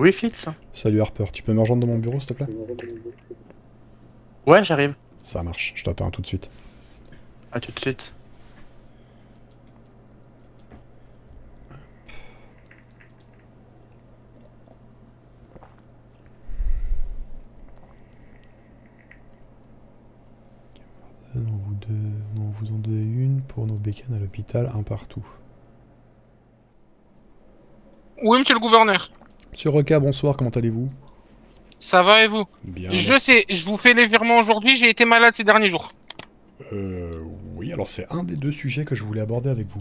Oui, Fitz. Salut Harper, tu peux me rejoindre dans mon bureau, s'il te plaît? Ouais, j'arrive. Ça marche, je t'attends tout de suite. À tout de suite. On vous en donnait une pour nos bécanes à l'hôpital, un partout. Oui, monsieur le gouverneur. Monsieur Roca, bonsoir, comment allez-vous? Ça va et vous? Bien. Je sais, je vous fais les virements aujourd'hui, j'ai été malade ces derniers jours. Oui, alors c'est un des deux sujets que je voulais aborder avec vous.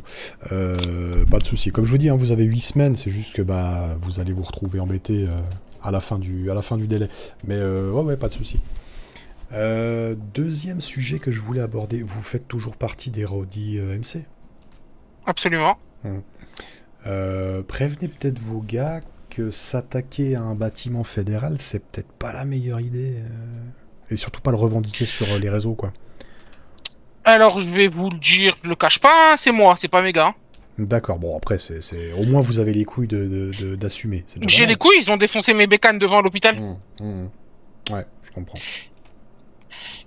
Pas de souci. Comme je vous dis, hein, vous avez 8 semaines, c'est juste que bah, vous allez vous retrouver embêté à la fin du délai. Mais ouais, pas de souci. Deuxième sujet que je voulais aborder, vous faites toujours partie des Rodi MC? Absolument. Prévenez peut-être vos gars que s'attaquer à un bâtiment fédéral, c'est peut-être pas la meilleure idée. Et surtout pas le revendiquer sur les réseaux, quoi. Alors, je vais vous le dire, je le cache pas, hein, c'est moi, c'est pas mes gars. Hein. D'accord, bon après, c'est au moins vous avez les couilles d'assumer. J'ai les couilles, ils ont défoncé mes bécanes devant l'hôpital. Ouais, je comprends.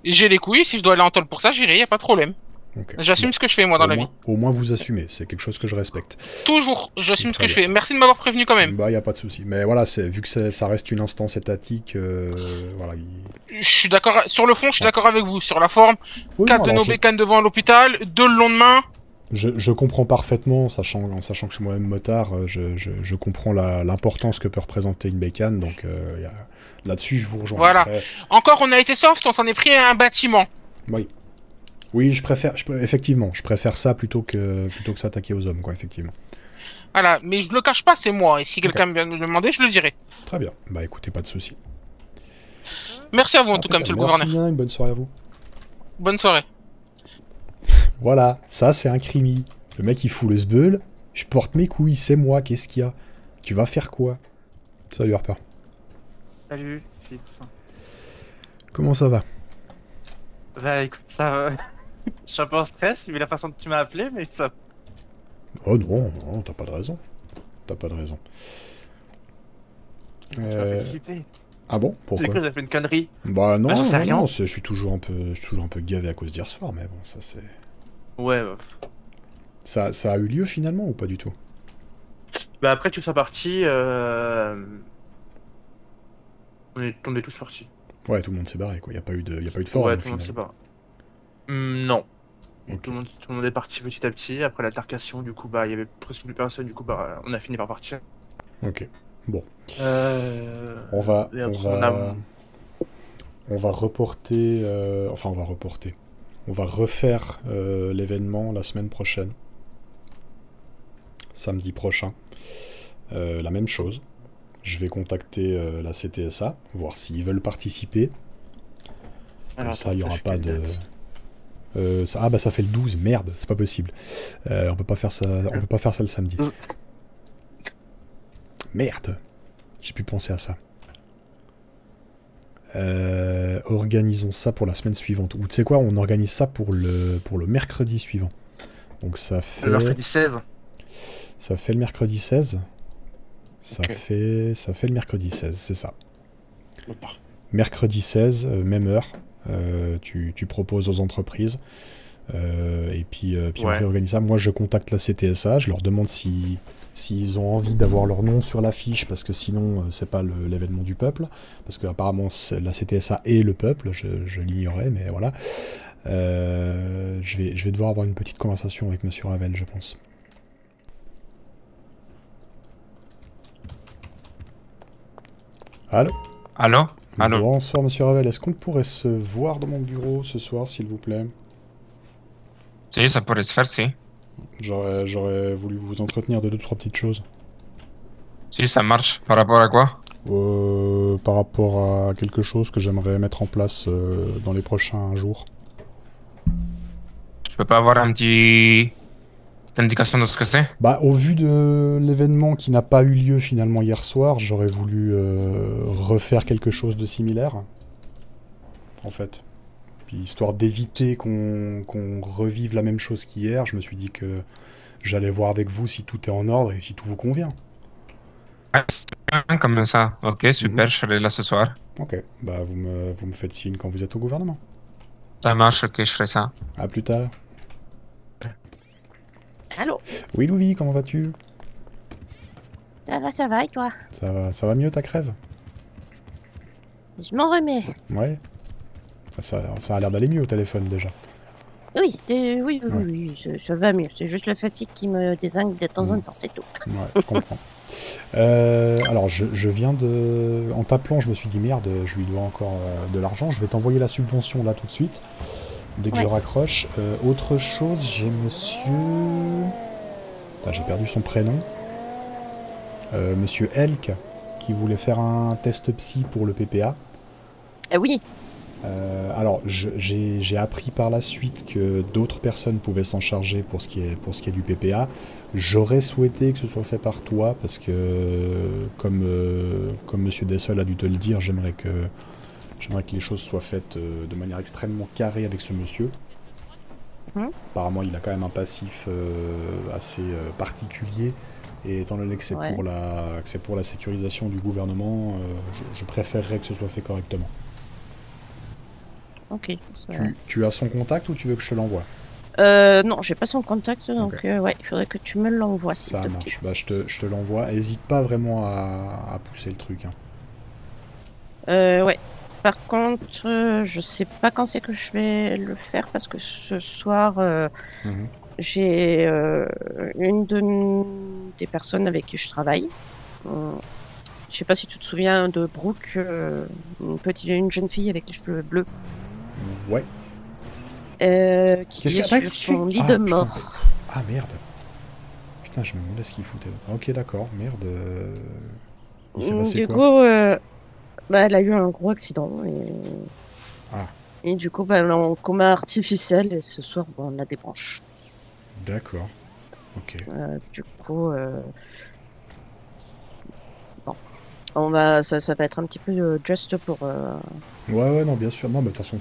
J'ai les couilles, si je dois aller en tôle pour ça, j'irai, y a pas de problème. Okay. J'assume ce que je fais, moi, dans la vie. Au moins, vous assumez, c'est quelque chose que je respecte. Toujours, j'assume ce que je fais. Merci de m'avoir prévenu quand même. Bah, y a pas de souci. Mais voilà, vu que ça reste une instance étatique, voilà. Je suis d'accord, sur le fond, je suis d'accord avec vous. Sur la forme, 4 de nos bécanes devant l'hôpital, 2 le lendemain. Je comprends parfaitement, en sachant que je suis moi-même motard, je comprends l'importance que peut représenter une bécane, donc là-dessus je vous rejoins. Voilà. Après... Encore, on a été soft, on s'en est pris à un bâtiment. Oui. Oui, effectivement, je préfère ça plutôt que s'attaquer aux hommes, quoi, effectivement. Voilà, mais je le cache pas, c'est moi, et si quelqu'un vient me demander, je le dirai. Très bien, bah écoutez, pas de souci. Merci à vous, en tout cas, monsieur le gouverneur. Bien, une bonne soirée à vous. Bonne soirée. Voilà, ça c'est un crimi. Le mec il fout le sbeul, je porte mes couilles, c'est moi, qu'est-ce qu'il y a? Tu vas faire quoi? Salut Harper. Salut, Fitz. Comment ça va? Bah écoute, ça va. Je suis un peu en stress, mais la façon dont tu m'as appelé, mais ça... Oh non, non, t'as pas de raison. T'as pas de raison. Ah bon? Pourquoi? C'est que j'ai fait une connerie. Bah non, bah, non, je suis toujours un peu gavé à cause d'hier soir, mais bon, ça c'est... Ouais, bah... Ça a eu lieu finalement ou pas du tout? Bah après tous sont partis, on est tous partis. Ouais, tout le monde s'est barré quoi, y a pas eu de forum. Ouais, tout le monde s'est barré. Non. Okay. Tout le monde est parti petit à petit, après l'altercation, du coup bah il y avait presque plus personne, du coup bah on a fini par partir. Ok. Bon, on va reporter, on va refaire l'événement la semaine prochaine, samedi prochain, la même chose, je vais contacter la CTSA, voir s'ils veulent participer, comme ça il n'y aura pas de... ah bah ça fait le 12, merde, c'est pas possible, on peut pas faire ça le samedi. Merde, j'ai pu penser à ça. Organisons ça pour la semaine suivante. Ou tu sais quoi, on organise ça pour le mercredi suivant. Donc ça fait... Le mercredi 16. Ça fait le mercredi 16. Ça fait le mercredi 16, c'est ça. Opa. Mercredi 16, même heure. Tu proposes aux entreprises. Et puis on réorganise ça. Moi je contacte la CTSA, je leur demande s'ils ont envie d'avoir leur nom sur l'affiche, parce que sinon c'est pas l'événement du peuple, parce que apparemment la CTSA est le peuple, je l'ignorais, mais voilà. Je vais devoir avoir une petite conversation avec monsieur Ravel, je pense. Allô? Allô? Allô? Bonsoir monsieur Ravel, est-ce qu'on pourrait se voir dans mon bureau ce soir, s'il vous plaît? Si, ça pourrait se faire, si. J'aurais voulu vous entretenir de 2-3 petites choses. Si, ça marche. Par rapport à quoi? Par rapport à quelque chose que j'aimerais mettre en place dans les prochains jours. Je peux pas avoir un petit... une indication de ce que c'est? Bah, au vu de l'événement qui n'a pas eu lieu finalement hier soir, j'aurais voulu refaire quelque chose de similaire. En fait. Histoire d'éviter qu'on revive la même chose qu'hier, je me suis dit que j'allais voir avec vous si tout est en ordre et si tout vous convient. Comme ça. Ok, super, je serai là ce soir. Ok, bah vous me faites signe quand vous êtes au gouvernement. Ça marche, ok, je ferai ça. À plus tard. Allô? Oui, Louis, comment vas-tu? Ça va, et toi? Ça va mieux, ta crève? Je m'en remets. Ouais. Ça a l'air d'aller mieux au téléphone déjà. Oui, oui, ça va mieux. C'est juste la fatigue qui me désingue de temps en temps, c'est tout. Ouais, je comprends. Alors, je viens de... En t'appelant, je me suis dit, merde, je lui dois encore de l'argent. Je vais t'envoyer la subvention là tout de suite, dès que je raccroche. Autre chose, j'ai monsieur... Putain, j'ai perdu son prénom. Monsieur Elk, qui voulait faire un test psy pour le PPA. Oui. Alors, j'ai appris par la suite que d'autres personnes pouvaient s'en charger pour ce qui est du PPA. J'aurais souhaité que ce soit fait par toi, parce que, comme Monsieur Dessel a dû te le dire, j'aimerais que les choses soient faites de manière extrêmement carrée avec ce monsieur. Apparemment, il a quand même un passif assez particulier. Et étant donné que c'est pour la sécurisation du gouvernement, je préférerais que ce soit fait correctement. Ok. Tu as son contact ou tu veux que je te l'envoie? Non, j'ai pas son contact, donc ouais, il faudrait que tu me l'envoies. Ça marche. Bah, je te l'envoie. Hésite pas vraiment à pousser le truc. Hein. Ouais. Par contre, je sais pas quand c'est que je vais le faire parce que ce soir, j'ai une des personnes avec qui je travaille. Je sais pas si tu te souviens de Brooke, une jeune fille avec les cheveux bleus. Ouais. Qui est sur son lit de mort. Ah merde. Putain, je me demandais ce qu'il foutait. Ok, d'accord, merde. Il s'est passé quoi ? Du coup, bah, elle a eu un gros accident. Et... Ah. Et du coup, bah, elle est en coma artificiel et ce soir, bah, on la débranche. D'accord. Ok. Du coup, bon, on va, ça va être un petit peu juste pour. Ouais, non, bien sûr. Non, mais de toute façon,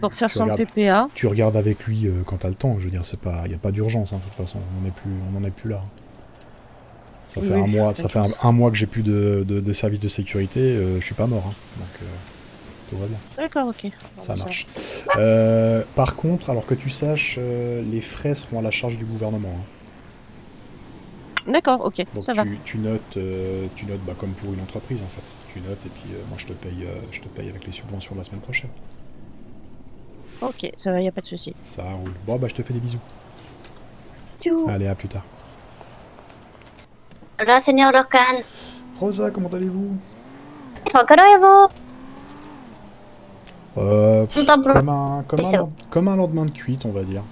pour faire son PPA. Tu regardes avec lui quand t'as le temps. Je veux dire, c'est pas, il y a pas d'urgence. Hein, de toute façon, on en est plus là. Ça fait un mois que j'ai plus de service de sécurité. Je suis pas mort. Hein, donc. Tout va bien. D'accord, ok. Ça marche. Par contre, alors que tu saches, les frais seront à la charge du gouvernement. Hein. D'accord, ok. Donc ça va. Tu notes bah, comme pour une entreprise en fait. Tu notes et puis moi je te paye avec les subventions de la semaine prochaine. Ok, ça va, y a pas de souci. Ça roule. Bon bah je te fais des bisous. Tchou. Allez, à plus tard. Hola, Seigneur Lorcan. Rosa, comment allez-vous? Tranquillement. Comme un lendemain de cuite, on va dire.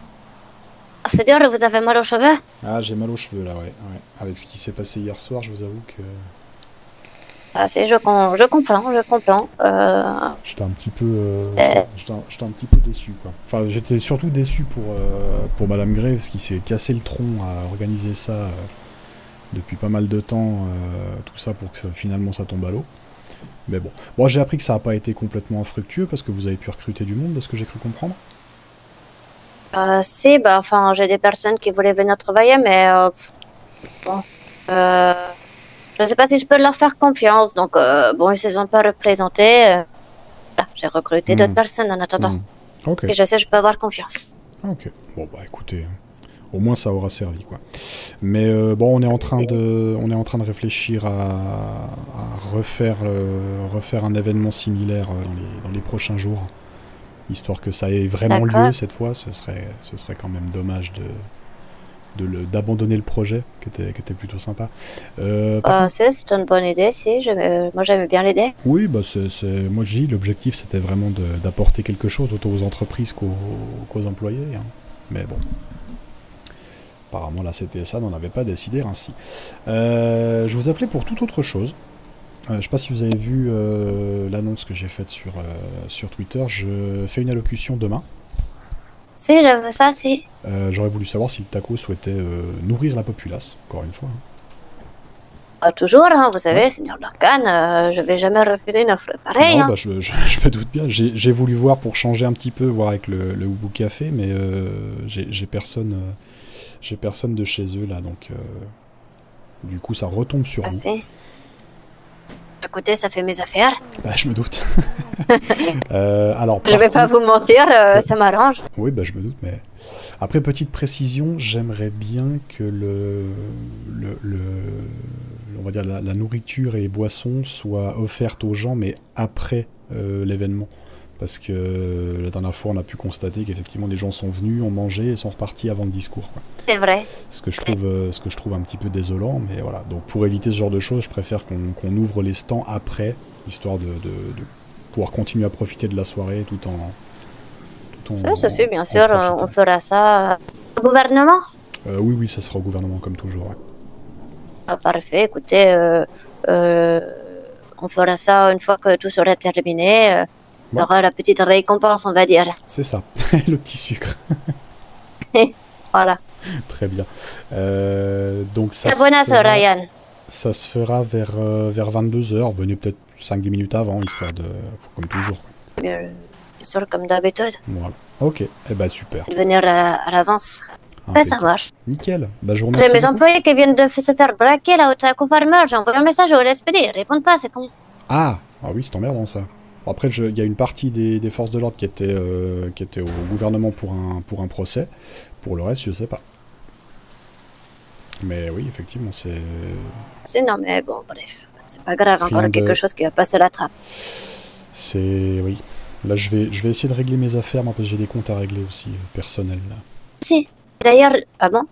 Ah, c'est dur, vous avez mal aux cheveux? Ah, j'ai mal aux cheveux, là, ouais. Avec ce qui s'est passé hier soir, je vous avoue que... Ah, je comprends. J'étais un petit peu... J'étais un petit peu déçu, quoi. Enfin, j'étais surtout déçu pour Madame Graves, qui s'est cassé le tronc à organiser ça depuis pas mal de temps, tout ça pour que finalement ça tombe à l'eau. Mais bon, j'ai appris que ça n'a pas été complètement fructueux parce que vous avez pu recruter du monde, de ce que j'ai cru comprendre. Si, bah enfin, j'ai des personnes qui voulaient venir travailler, mais bon, je ne sais pas si je peux leur faire confiance. Donc bon, ils ne se sont pas représentés. J'ai recruté d'autres personnes en attendant. Ok. Et je sais, je peux avoir confiance. Ok. Bon bah écoutez. Au moins ça aura servi quoi. Mais bon, on est en train de réfléchir à refaire un événement similaire dans les prochains jours, histoire que ça ait vraiment lieu cette fois. Ce serait quand même dommage d'abandonner le projet qui était plutôt sympa. C'est une bonne idée, si. Moi j'aime bien l'idée. Oui, bah moi je dis l'objectif c'était vraiment d'apporter quelque chose autant aux entreprises qu'aux employés. Hein. Mais bon. Apparemment, la CTSA n'en avait pas décidé ainsi. Je vous appelais pour toute autre chose. Je ne sais pas si vous avez vu l'annonce que j'ai faite sur Twitter. Je fais une allocution demain. Si, je veux ça, si. J'aurais voulu savoir si le taco souhaitait nourrir la populace, encore une fois. Hein. Toujours, hein, vous savez, Seigneur Duncan, je ne vais jamais refuser une offre pareille. Non, hein. Bah, je me doute bien. J'ai voulu voir pour changer un petit peu, voir avec le Hubu Café, mais j'ai personne de chez eux là, donc Du coup, ça retombe sur vous. À côté, ça fait mes affaires. Bah, je me doute. Alors, je vais pas vous mentir, ça m'arrange. Oui, bah, je me doute, mais... Après, petite précision, j'aimerais bien que on va dire la nourriture et les boissons soient offertes aux gens, mais après l'événement. Parce que la dernière fois, on a pu constater qu'effectivement, les gens sont venus, ont mangé et sont repartis avant le discours. C'est vrai. Ce que je trouve un petit peu désolant, mais voilà. Donc, pour éviter ce genre de choses, je préfère qu'on ouvre les stands après, histoire de pouvoir continuer à profiter de la soirée tout en... Ça c'est bien sûr, on fera ça au gouvernement. Oui, oui, ça se fera au gouvernement, comme toujours. Ouais. Ah, parfait, écoutez, on fera ça une fois que tout sera terminé. On aura la petite récompense, on va dire. C'est ça, le petit sucre. Voilà. Très bien. Donc ça Ryan. Ça se fera vers 22h. Venez peut-être 5-10 minutes avant, histoire de... Comme toujours. Bien sûr, comme d'habitude. Voilà. Ok, et bah super. Venir à l'avance. Ouais, ça marche. Nickel. Bah, je vous remercie. J'ai mes employés qui viennent de se faire braquer là au Confarmer. J'ai envoyé un message au LSPD. Ils répondent pas, c'est con. Ah oui, c'est emmerdant ça. Après, il y a une partie des forces de l'ordre qui était au gouvernement pour un procès. Pour le reste, je sais pas. Mais oui, effectivement, c'est... Non, mais bon, bref. C'est pas grave, encore quelque chose qui va passer la trappe. C'est... Oui. Là, je vais essayer de régler mes affaires, moi, parce que j'ai des comptes à régler aussi, personnels. Là. Si. D'ailleurs... Ah bon?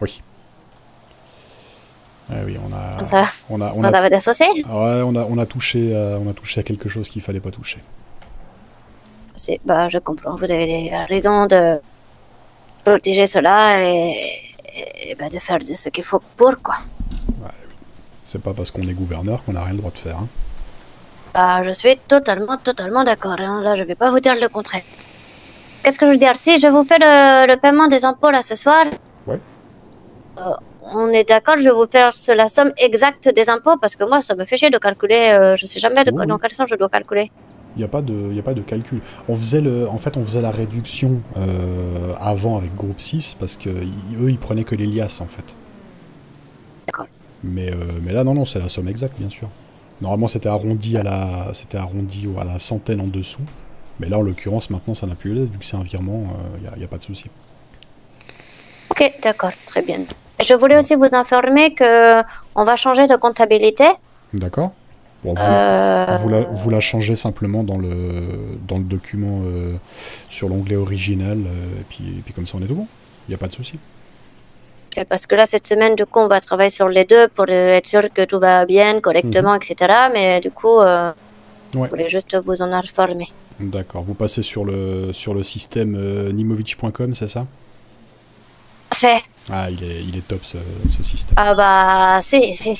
Oui. Ah oui, on a ouais, on a touché à quelque chose qu'il fallait pas toucher. C'est bah je comprends, vous avez raison de protéger cela et bah, de faire ce qu'il faut pour quoi. Ouais, c'est pas parce qu'on est gouverneur qu'on a rien le droit de faire. Hein. Bah je suis totalement d'accord. Hein. Là je vais pas vous dire le contraire. Qu'est-ce que je veux dire? Si je vous fais le paiement des impôts là ce soir. Ouais. On est d'accord, je vais vous faire la somme exacte des impôts parce que moi ça me fait chier de calculer, je sais jamais dans quel sens je dois calculer. Il n'y a pas de calcul. En fait, on faisait la réduction avant avec groupe 6 parce que eux ils prenaient que les liasses en fait. D'accord. Mais là non, c'est la somme exacte bien sûr. Normalement c'était arrondi à la centaine en dessous, mais là en l'occurrence maintenant ça n'a plus lieu vu que c'est un virement, il n'y a pas de souci. Ok, d'accord, très bien. Je voulais aussi vous informer que on va changer de comptabilité. D'accord. Bon, vous la changez simplement dans le document sur l'onglet original, et puis comme ça on est tout bon. Il n'y a pas de souci. Parce que là, cette semaine, du coup, on va travailler sur les deux pour être sûr que tout va bien, correctement, etc. Mais du coup, je voulais juste vous en informer. D'accord. Vous passez sur le système nimovitch.com, c'est ça? Fait. Ah, il est top ce système. Ah bah, si, ça,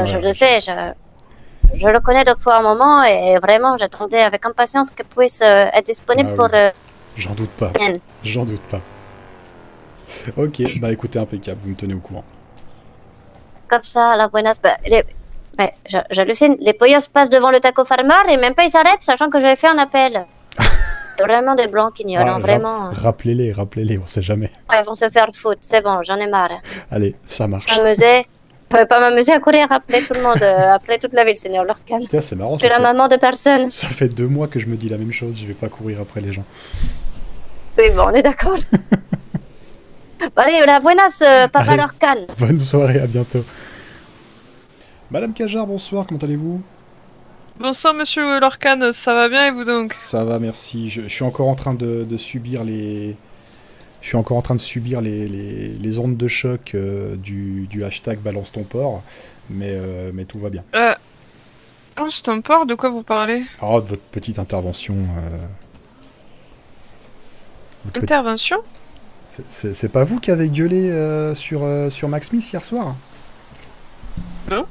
ouais, je le sais, je le connais depuis un moment et vraiment, j'attendais avec impatience qu'il puisse être disponible pour le... J'en doute pas, Ok, bah écoutez, impeccable, vous me tenez au courant. Comme ça, la buenas... Bah, j'hallucine, les pollos passent devant le Taco Farmer et même pas ils s'arrêtent, sachant que j'avais fait un appel. Vraiment des blancs qui n'y vraiment. Rappelez-les, on sait jamais. Ouais, ils vont se faire foutre, c'est bon, j'en ai marre. Allez, ça marche. Je ne peux pas m'amuser à courir après tout le monde, après toute la ville, Seigneur Lorcan. C'est marrant. C'est la maman de personne. Ça fait 2 mois que je me dis la même chose, je vais pas courir après les gens. Oui, bon, on est d'accord. Allez, la buenas, papa. Allez, Lorcan. Bonne soirée, à bientôt. Madame Cajard, bonsoir, comment allez-vous? Bonsoir monsieur Lorcan, ça va bien et vous donc? Ça va, merci. Je suis encore en train de subir les... Je suis encore en train de subir les ondes de choc du hashtag Balance ton porc, mais tout va bien. Balance ton porc, de quoi vous parlez? Oh, de votre petite intervention. Intervention? C'est pas vous qui avez gueulé sur Max Smith hier soir? Non,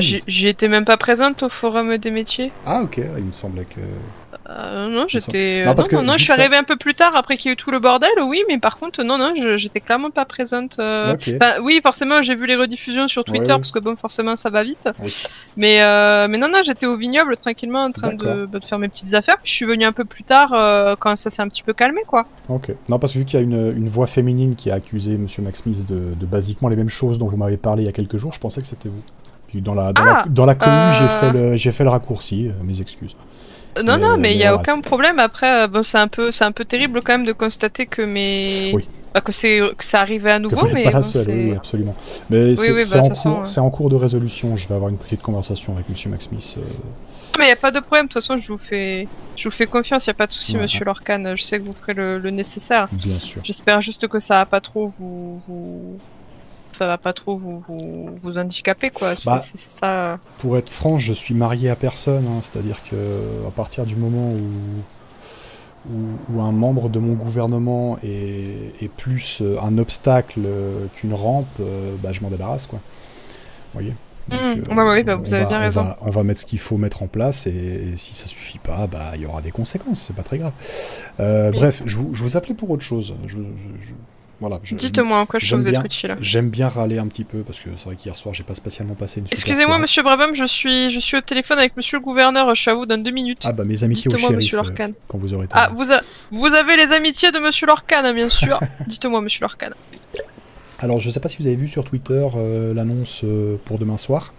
j'y étais même pas présente au forum des métiers. Ah ok, il me semblait que... Non, j'étais. Non, je suis arrivée un peu plus tard après qu'il y ait eu tout le bordel, oui, mais par contre, non, j'étais clairement pas présente. Okay. Enfin, oui, forcément, j'ai vu les rediffusions sur Twitter, parce que bon, forcément, ça va vite. Oui. Mais non, j'étais au vignoble tranquillement en train de faire mes petites affaires, puis je suis venue un peu plus tard quand ça s'est un petit peu calmé, quoi. Ok. Non, parce que vu qu'il y a une voix féminine qui a accusé Monsieur Max Smith de basiquement les mêmes choses dont vous m'avez parlé il y a quelques jours, je pensais que c'était vous. Puis dans la commune, j'ai fait le raccourci, mes excuses. Non, mais il n'y a aucun problème. Après, bon, c'est un peu terrible quand même de constater que que ça arrivait à nouveau. Mais pas la seule, oui, absolument. Mais c'est en cours de résolution. Je vais avoir une petite conversation avec Monsieur Max Smith. Mais il n'y a pas de problème. De toute façon, je vous fais confiance. Il n'y a pas de souci, Monsieur Lorcan. Je sais que vous ferez le nécessaire. Bien sûr. J'espère juste que ça va pas trop vous handicaper, quoi. Bah, c'est ça. Pour être franc, je suis marié à personne, hein, c'est-à-dire que à partir du moment où un membre de mon gouvernement est plus un obstacle qu'une rampe, bah, je m'en débarrasse, quoi. Vous voyez. Donc, vous avez bien raison. On va mettre ce qu'il faut mettre en place, et si ça suffit pas, bah, il y aura des conséquences. C'est pas très grave. Bref, je vous appelais pour autre chose. Voilà, dites-moi en quoi je peux vous être utile. J'aime bien râler un petit peu parce que c'est vrai qu'hier soir j'ai pas spécialement passé une super soirée. Excusez-moi Monsieur Brabham, je suis au téléphone avec Monsieur le gouverneur, je suis à vous dans 2 minutes. Ah bah mes amitiés au shérif quand vous aurez terminé. Ah vous avez les amitiés de Monsieur Lorcan, bien sûr. Dites-moi Monsieur Lorcan. Alors je sais pas si vous avez vu sur Twitter l'annonce pour demain soir.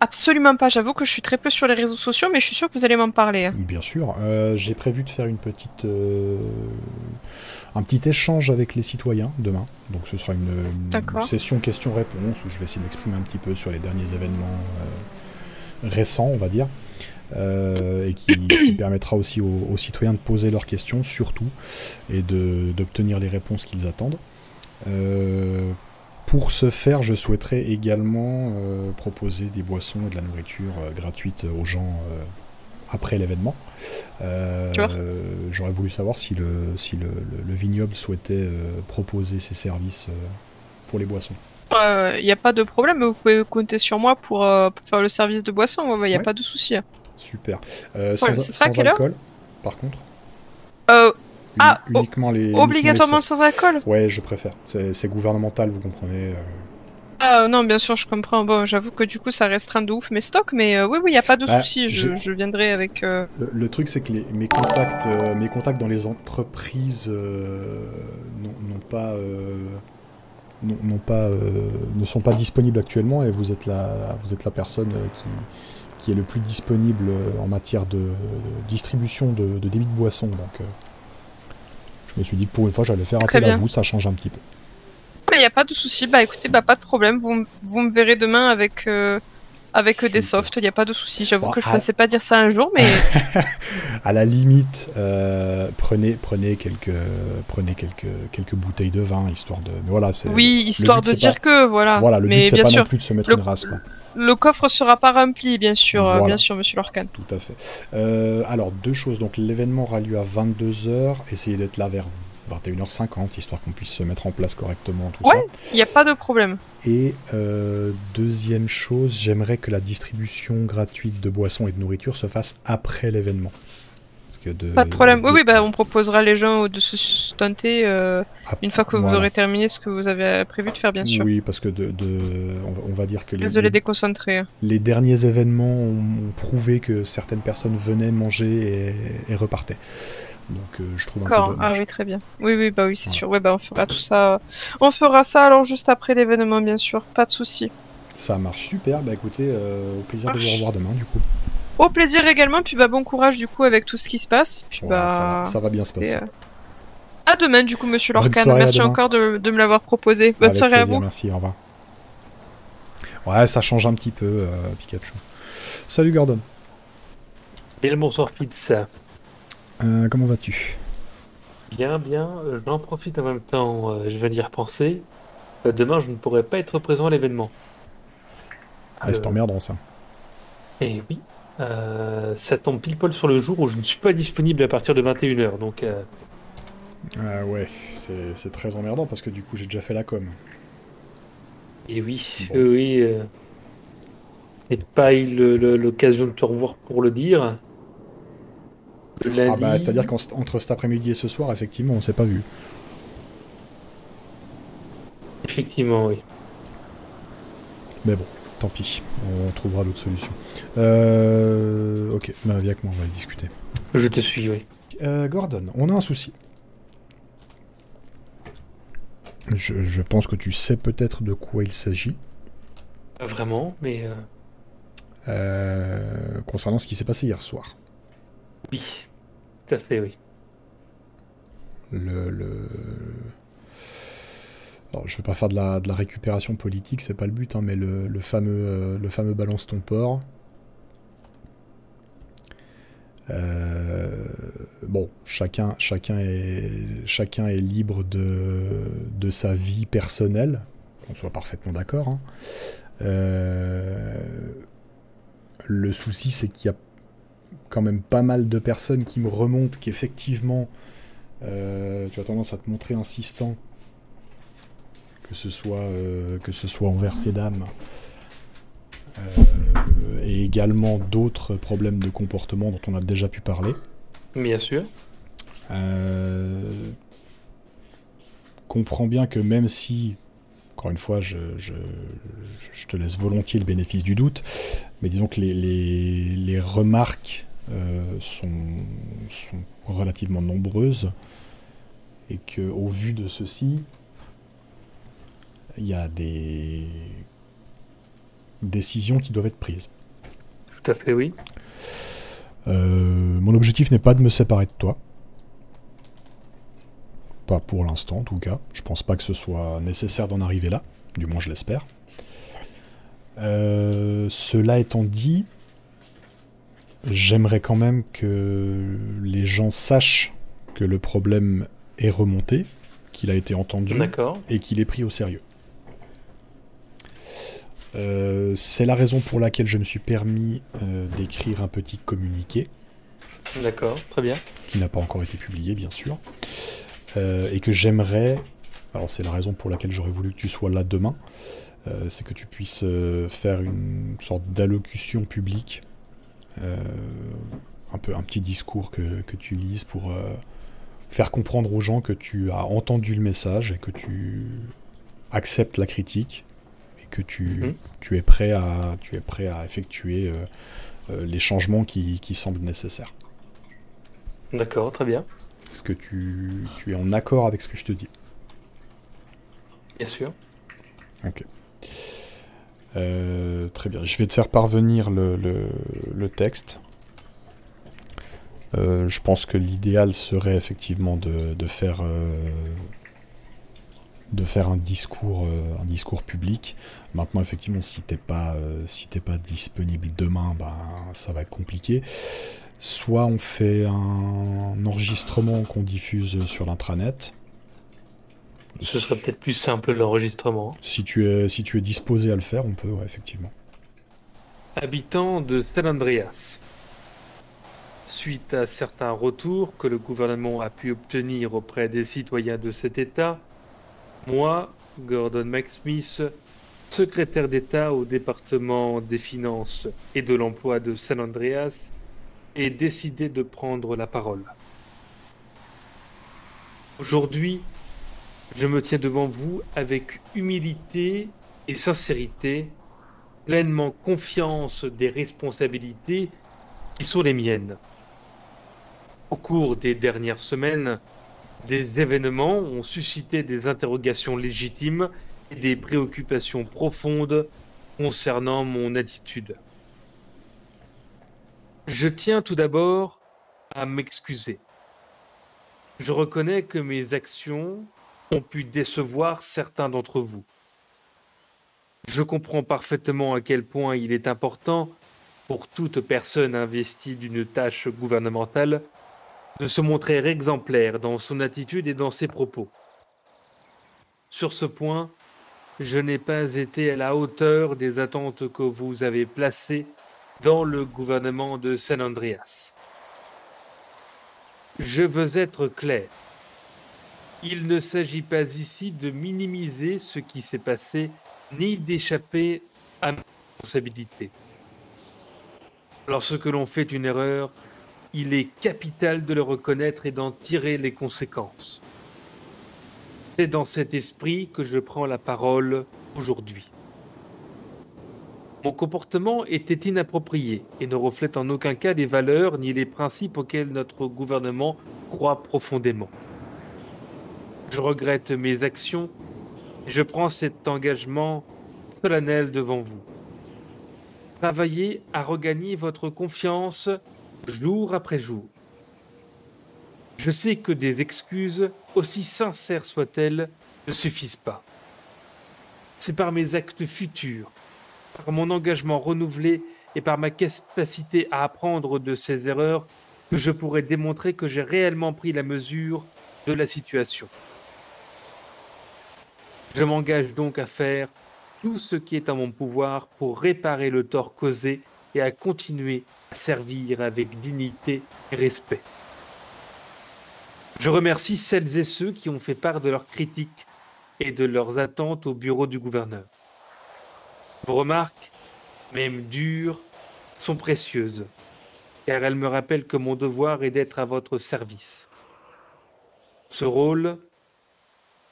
Absolument pas, j'avoue que je suis très peu sur les réseaux sociaux, mais je suis sûr que vous allez m'en parler. Bien sûr, j'ai prévu de faire un petit échange avec les citoyens demain, donc ce sera une session questions-réponses où je vais essayer de m'exprimer un petit peu sur les derniers événements récents, on va dire, et qui permettra aussi aux citoyens de poser leurs questions, surtout, et d'obtenir les réponses qu'ils attendent. Pour ce faire, je souhaiterais également proposer des boissons et de la nourriture gratuite aux gens après l'événement. J'aurais voulu savoir si le vignoble souhaitait proposer ses services pour les boissons. Il n'y a pas de problème, vous pouvez compter sur moi pour faire le service de boissons, il n'y a pas de souci. Super. Sans alcool, par contre obligatoirement sans alcool. Ouais, je préfère. C'est gouvernemental, vous comprenez. Non, bien sûr, je comprends. Bon, j'avoue que du coup, ça restreint de ouf mes stocks, mais oui, il n'y a pas de souci. Je viendrai avec. Le truc, c'est que mes contacts dans les entreprises ne sont pas disponibles actuellement, et vous êtes la personne qui est le plus disponible en matière de distribution de débit de boissons, donc. Je me suis dit que pour une fois, j'allais faire appel à vous, ça change un petit peu. Il n'y a pas de souci, bah écoutez, bah pas de problème, vous me verrez demain avec des softs, il n'y a pas de souci. J'avoue que je ne pensais pas dire ça un jour, mais... à la limite, prenez quelques bouteilles de vin, histoire de... Mais voilà, histoire de dire que, voilà. Voilà, le but, c'est pas non plus de se mettre une race, quoi. Le coffre sera pas rempli, bien sûr, voilà. Bien sûr, Monsieur Lorcan. Tout à fait. Alors, 2 choses. Donc, l'événement aura lieu à 22h. Essayez d'être là vers 21h50, histoire qu'on puisse se mettre en place correctement. Ouais, il n'y a pas de problème. Et 2e chose, j'aimerais que la distribution gratuite de boissons et de nourriture se fasse après l'événement. Pas de problème. Oui, bah, on proposera les gens de se sustenter une fois que vous aurez terminé ce que vous avez prévu de faire, bien sûr. Oui, parce que on va dire que désolé, déconcentré. Les derniers événements ont prouvé que certaines personnes venaient manger et repartaient. Donc je trouve un peu dommage. Ah oui, très bien. Oui, bah oui, c'est sûr. Ouais, bah, on fera tout ça. On fera ça alors juste après l'événement, bien sûr. Pas de souci. Ça marche super. Bah écoutez, au plaisir de vous revoir demain, du coup. Au plaisir également, puis bah, bon courage du coup avec tout ce qui se passe. Puis, ça va bien se passer. À demain du coup, Monsieur Lorcan. Merci encore de me l'avoir proposé. Bonne soirée à vous. Merci, au revoir. Ouais, ça change un petit peu, Pikachu. Salut Gordon. Et bonsoir Fitz. Comment vas-tu? Bien. J'en profite en même temps, je vais y repenser. Demain, je ne pourrai pas être présent à l'événement. C'est emmerdant ça. Eh oui. Ça tombe pile poil sur le jour où je ne suis pas disponible à partir de 21h, donc... ouais, c'est très emmerdant parce que du coup j'ai déjà fait la com. Et oui, bon. J'ai pas eu l'occasion de te revoir pour le dire. Ah bah, c'est-à-dire qu'entre cet après-midi et ce soir, effectivement, on s'est pas vu. Effectivement, oui. Mais bon, tant pis, on trouvera d'autres solutions. Ok, bah, viens avec moi, on va y discuter. Je te suis, oui. Gordon, on a un souci. Je pense que tu sais peut-être de quoi il s'agit. Pas vraiment, mais... concernant ce qui s'est passé hier soir. Oui, tout à fait, oui. Alors, je ne veux pas faire de la récupération politique, c'est pas le but, hein, mais le fameux Balance ton porc. Bon, chacun est libre de sa vie personnelle, qu'on soit parfaitement d'accord, hein. Le souci, c'est qu'il y a quand même pas mal de personnes qui me remontent qu'effectivement, tu as tendance à te montrer insistant, que ce soit envers ces dames, et également d'autres problèmes de comportement dont on a déjà pu parler. Bien sûr. Comprends bien que même si, encore une fois, je te laisse volontiers le bénéfice du doute, mais disons que les remarques sont relativement nombreuses et qu'au vu de ceci, il y a des décisions qui doivent être prises. Tout à fait, oui. Mon objectif n'est pas de me séparer de toi. Pas pour l'instant, en tout cas. Je pense pas que ce soit nécessaire d'en arriver là. Du moins, je l'espère. Cela étant dit, j'aimerais quand même que les gens sachent que le problème est remonté, qu'il a été entendu et qu'il est pris au sérieux. C'est la raison pour laquelle je me suis permis d'écrire un petit communiqué. D'accord, très bien. Qui n'a pas encore été publié, bien sûr. Et que j'aimerais... Alors c'est la raison pour laquelle j'aurais voulu que tu sois là demain. C'est que tu puisses faire une sorte d'allocution publique. Un peu un petit discours que tu lises pour faire comprendre aux gens que tu as entendu le message et que tu acceptes la critique. Que tu es prêt à effectuer les changements qui semblent nécessaires. D'accord, très bien. Est-ce que tu es en accord avec ce que je te dis? Bien sûr. Ok. Très bien. Je vais te faire parvenir le texte. Je pense que l'idéal serait effectivement de faire un discours public. Maintenant, effectivement, si t'es pas disponible demain, ben, ça va être compliqué. Soit on fait un enregistrement qu'on diffuse sur l'intranet. Ce serait peut-être plus simple, l'enregistrement. Si tu es disposé à le faire, on peut, ouais, effectivement. Habitants de San Andreas. Suite à certains retours que le gouvernement a pu obtenir auprès des citoyens de cet État, moi, Gordon McSmith, secrétaire d'État au Département des Finances et de l'Emploi de San Andreas, ai décidé de prendre la parole. Aujourd'hui, je me tiens devant vous avec humilité et sincérité, pleinement confiance des responsabilités qui sont les miennes. Au cours des dernières semaines, des événements ont suscité des interrogations légitimes et des préoccupations profondes concernant mon attitude. Je tiens tout d'abord à m'excuser. Je reconnais que mes actions ont pu décevoir certains d'entre vous. Je comprends parfaitement à quel point il est important pour toute personne investie d'une tâche gouvernementale de se montrer exemplaire dans son attitude et dans ses propos. Sur ce point, je n'ai pas été à la hauteur des attentes que vous avez placées dans le gouvernement de San Andreas. Je veux être clair. Il ne s'agit pas ici de minimiser ce qui s'est passé, ni d'échapper à mes responsabilités. Lorsque l'on fait une erreur, il est capital de le reconnaître et d'en tirer les conséquences. C'est dans cet esprit que je prends la parole aujourd'hui. Mon comportement était inapproprié et ne reflète en aucun cas les valeurs ni les principes auxquels notre gouvernement croit profondément. Je regrette mes actions et je prends cet engagement solennel devant vous. Travaillez à regagner votre confiance jour après jour. Je sais que des excuses, aussi sincères soient-elles, ne suffisent pas. C'est par mes actes futurs, par mon engagement renouvelé et par ma capacité à apprendre de ces erreurs que je pourrai démontrer que j'ai réellement pris la mesure de la situation. Je m'engage donc à faire tout ce qui est en mon pouvoir pour réparer le tort causé et à continuer à servir avec dignité et respect. Je remercie celles et ceux qui ont fait part de leurs critiques et de leurs attentes au bureau du gouverneur. Vos remarques, même dures, sont précieuses, car elles me rappellent que mon devoir est d'être à votre service. Ce rôle,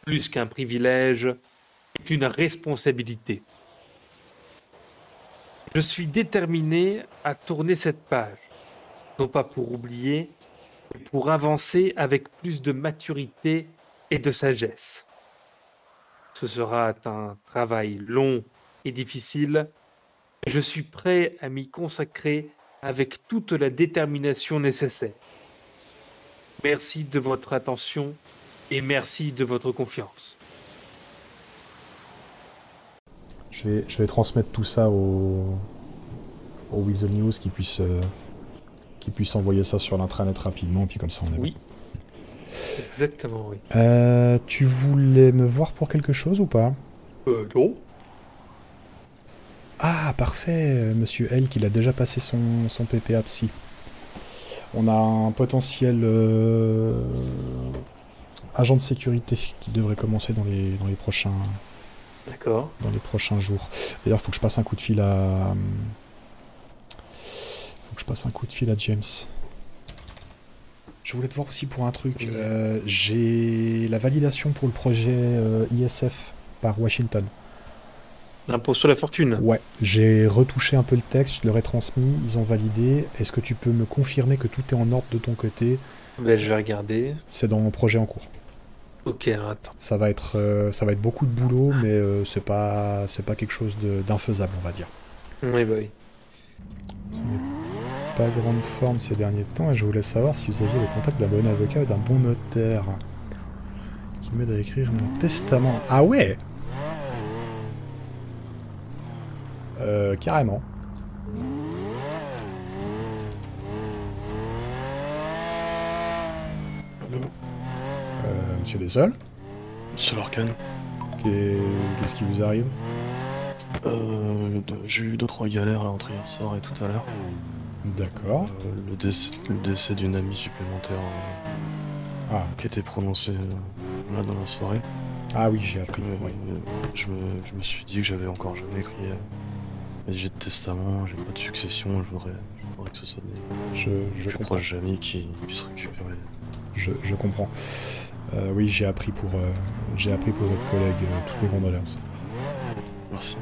plus qu'un privilège, est une responsabilité. Je suis déterminé à tourner cette page, non pas pour oublier, mais pour avancer avec plus de maturité et de sagesse. Ce sera un travail long et difficile, et je suis prêt à m'y consacrer avec toute la détermination nécessaire. Merci de votre attention et merci de votre confiance. Je vais transmettre tout ça au Weasel News qui puisse envoyer ça sur l'intranet rapidement, puis comme ça on est oui. Bon. Exactement, oui. Tu voulais me voir pour quelque chose ou pas? Non. Ah, parfait, Monsieur L, qu'il a déjà passé son PPA psy. On a un potentiel agent de sécurité qui devrait commencer dans les prochains... D'accord. Dans les prochains jours. D'ailleurs, il faut que je passe un coup de fil à... James. Je voulais te voir aussi pour un truc. Oui. J'ai la validation pour le projet ISF par Washington. L'impôt sur la fortune. Ouais, j'ai retouché un peu le texte, je leur ai transmis, ils ont validé. Est-ce que tu peux me confirmer que tout est en ordre de ton côté? Ben, je vais regarder. C'est dans mon projet en cours. Ok, alors attends. Ça va être beaucoup de boulot, mais c'est pas quelque chose d'infaisable, on va dire. Oui, bah oui. Ça n'est pas grande forme ces derniers temps, et je voulais savoir si vous aviez le contact d'un bon avocat ou d'un bon notaire qui m'aide à écrire mon testament. Ah ouais. Carrément. Monsieur Dessel. Monsieur Lorcan. Qu'est-ce qui vous arrive? J'ai eu 2-3 galères là, entre hier soir et tout à l'heure. D'accord. Le décès d'une amie supplémentaire qui était prononcée là dans la soirée. Ah oui, j'ai appris. Je me suis dit que j'avais encore jamais écrit. Mais j'ai de testament, j'ai pas de succession, je voudrais que ce soit des plus proches amis qui puissent récupérer. Je comprends. Oui, j'ai appris pour votre collègue toutes mes condoléances. Merci.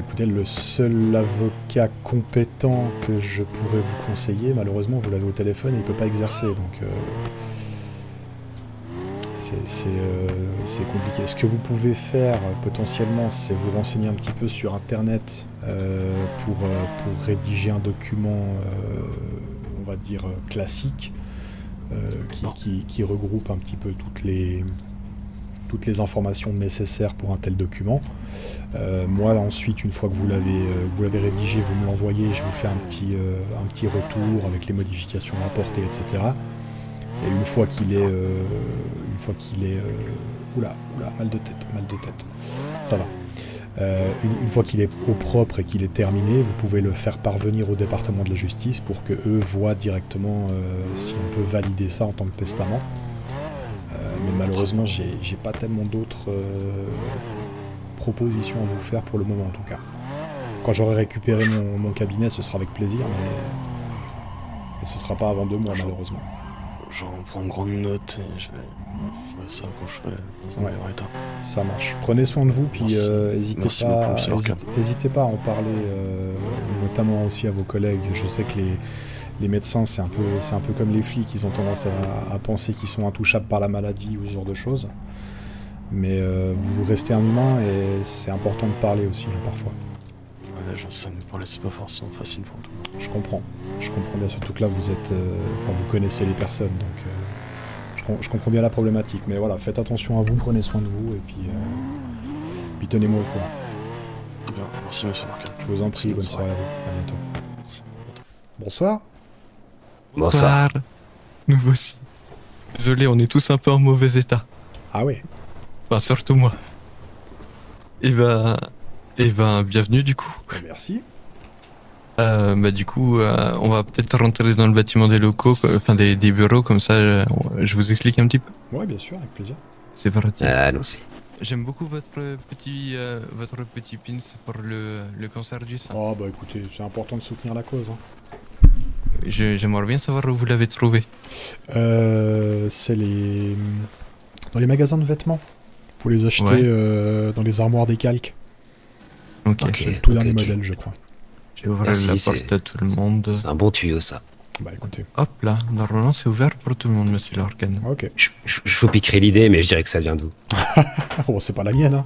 Écoutez, le seul avocat compétent que je pourrais vous conseiller, malheureusement, vous l'avez au téléphone et il peut pas exercer, donc... C'est compliqué. Ce que vous pouvez faire potentiellement, c'est vous renseigner un petit peu sur internet pour rédiger un document, on va dire, classique, qui regroupe un petit peu toutes les informations nécessaires pour un tel document. Moi, ensuite, une fois que vous l'avez rédigé, vous me l'envoyez, je vous fais un petit retour avec les modifications apportées, etc. Et une fois qu'il est... Oula, mal de tête. Ça va. Une fois qu'il est au propre et qu'il est terminé, vous pouvez le faire parvenir au département de la justice pour que eux voient directement si on peut valider ça en tant que testament. Mais malheureusement, j'ai pas tellement d'autres propositions à vous faire pour le moment en tout cas. Quand j'aurai récupéré mon cabinet, ce sera avec plaisir, mais... Et ce sera pas avant 2 mois, malheureusement. J'en prends une grande note et je vais faire ça quand je serai dans le meilleur état. Ça marche. Prenez soin de vous, puis n'hésitez pas à en parler, notamment aussi à vos collègues. Je sais que les médecins, c'est un peu comme les flics, ils ont tendance à penser qu'ils sont intouchables par la maladie ou ce genre de choses. Mais vous restez un humain et c'est important de parler aussi, parfois. Ouais, j'en sais, mais pour les c'est pas forcément facile pour tout. Je comprends bien, surtout que là vous êtes, vous connaissez les personnes, donc je comprends bien la problématique, mais voilà, faites attention à vous, prenez soin de vous, et puis tenez-moi au courant. Bien, merci monsieur Marquin. Je vous en prie, bonne soirée à vous, à bientôt. Merci. Bonsoir. Bonsoir. Nous voici. Désolé, on est tous un peu en mauvais état. Ah oui. Enfin, surtout moi. Et ben, bienvenue du coup. Merci. On va peut-être rentrer dans le bâtiment des locaux, enfin des bureaux, comme ça je vous explique un petit peu. Ouais, bien sûr, avec plaisir. C'est parti. Allons-y. J'aime beaucoup votre petit pins pour le cancer du sein. Oh bah écoutez, c'est important de soutenir la cause. Hein. J'aimerais bien savoir où vous l'avez trouvé. C'est dans les magasins de vêtements. Vous pouvez les acheter dans les armoires des calques. Ok. Tout dernier modèle, je crois. J'ai ouvert la porte à tout le monde. C'est un bon tuyau, ça. Bah écoutez. Hop là, normalement c'est ouvert pour tout le monde, monsieur Lorcan. Ok. Je vous piquerai l'idée, mais je dirais que ça vient d'où. Oh, c'est pas la mienne, hein.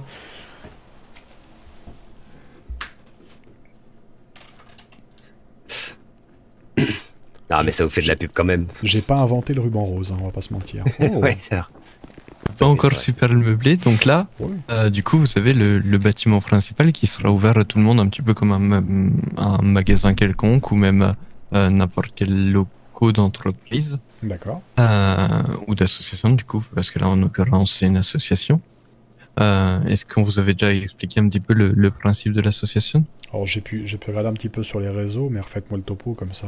Non, mais ça vous fait de la pub quand même. J'ai pas inventé le ruban rose, hein, on va pas se mentir. Oh. Ouais, c'est vrai. Pas encore super meublé, donc là, du coup, vous avez le bâtiment principal qui sera ouvert à tout le monde, un petit peu comme un magasin quelconque ou même n'importe quel locaux d'entreprise. D'accord. Ou d'association, du coup, parce que là, en l'occurrence, c'est une association. Est-ce qu'on vous avait déjà expliqué un petit peu le principe de l'association? Alors, j'ai pu regarder un petit peu sur les réseaux, mais refaites-moi le topo comme ça.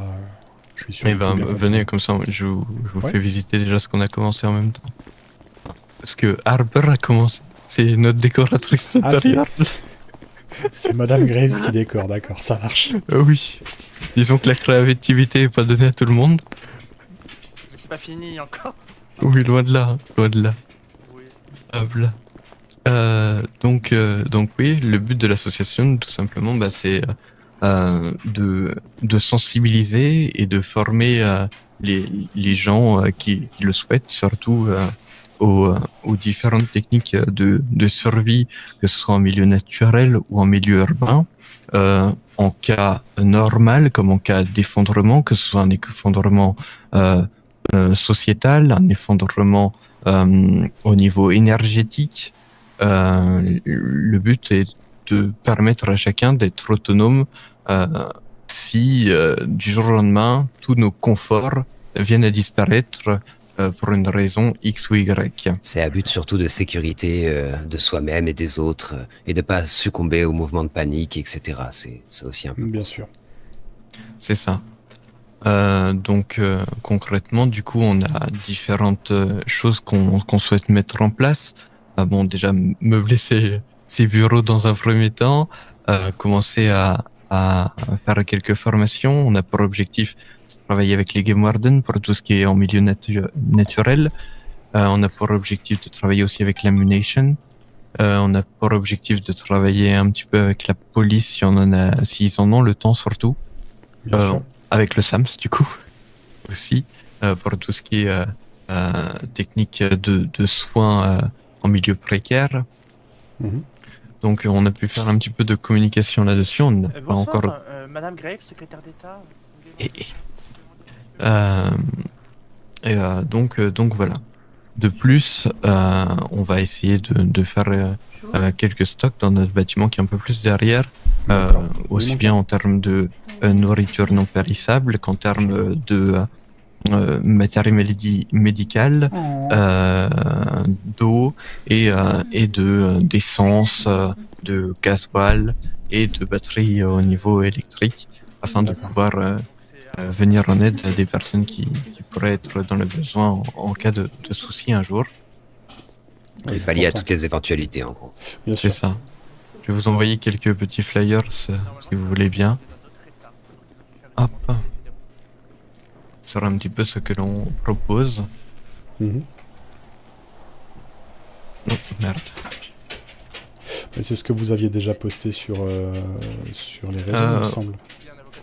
Je suis sûr. Eh ben, venez, comme ça, je vous fais visiter déjà ce qu'on a commencé en même temps. Parce que Harper a commencé, c'est notre décoratrice intérieure. C'est Madame Graves qui décore, d'accord, ça marche. Oui, disons que la créativité n'est pas donnée à tout le monde. Mais c'est pas fini encore. Oui, loin de là, loin de là. Oui. Hop là. Donc oui, le but de l'association, tout simplement, bah, c'est de sensibiliser et de former les gens qui le souhaitent, surtout... aux différentes techniques de survie, que ce soit en milieu naturel ou en milieu urbain, en cas normal comme en cas d'effondrement, que ce soit un effondrement sociétal, un effondrement au niveau énergétique. Le but est de permettre à chacun d'être autonome si du jour au lendemain tous nos conforts viennent à disparaître pour une raison X ou Y. C'est à but surtout de sécurité de soi-même et des autres, et de ne pas succomber aux mouvements de panique, etc. C'est aussi un peu... Bien sûr. C'est ça. Donc concrètement, du coup, on a différentes choses qu'on souhaite mettre en place. Bon, déjà, meubler ces bureaux dans un premier temps, commencer à faire quelques formations. On a pour objectif... travailler avec les Game Warden pour tout ce qui est en milieu naturel. On a pour objectif de travailler aussi avec l'ammunition. On a pour objectif de travailler un petit peu avec la police, s'ils en ont le temps surtout. Avec le SAMS du coup, aussi, pour tout ce qui est technique de soins en milieu précaire. Mmh. Donc on a pu faire un petit peu de communication là-dessus. Madame Graves, secrétaire d'État. Donc voilà. De plus, on va essayer de faire quelques stocks dans notre bâtiment qui est un peu plus derrière, aussi bien en termes de nourriture non périssable qu'en termes de matériel médical, d'eau et d'essence, de gasoil et de batterie au niveau électrique, afin de pouvoir venir en aide à des personnes qui pourraient être dans le besoin en cas de soucis un jour. C'est pallier à toutes les éventualités en gros. C'est ça. Je vais vous envoyer quelques petits flyers si vous voulez bien. Hop. sur un petit peu ce que l'on propose. Oh, merde. C'est ce que vous aviez déjà posté sur, sur les réseaux, il me semble.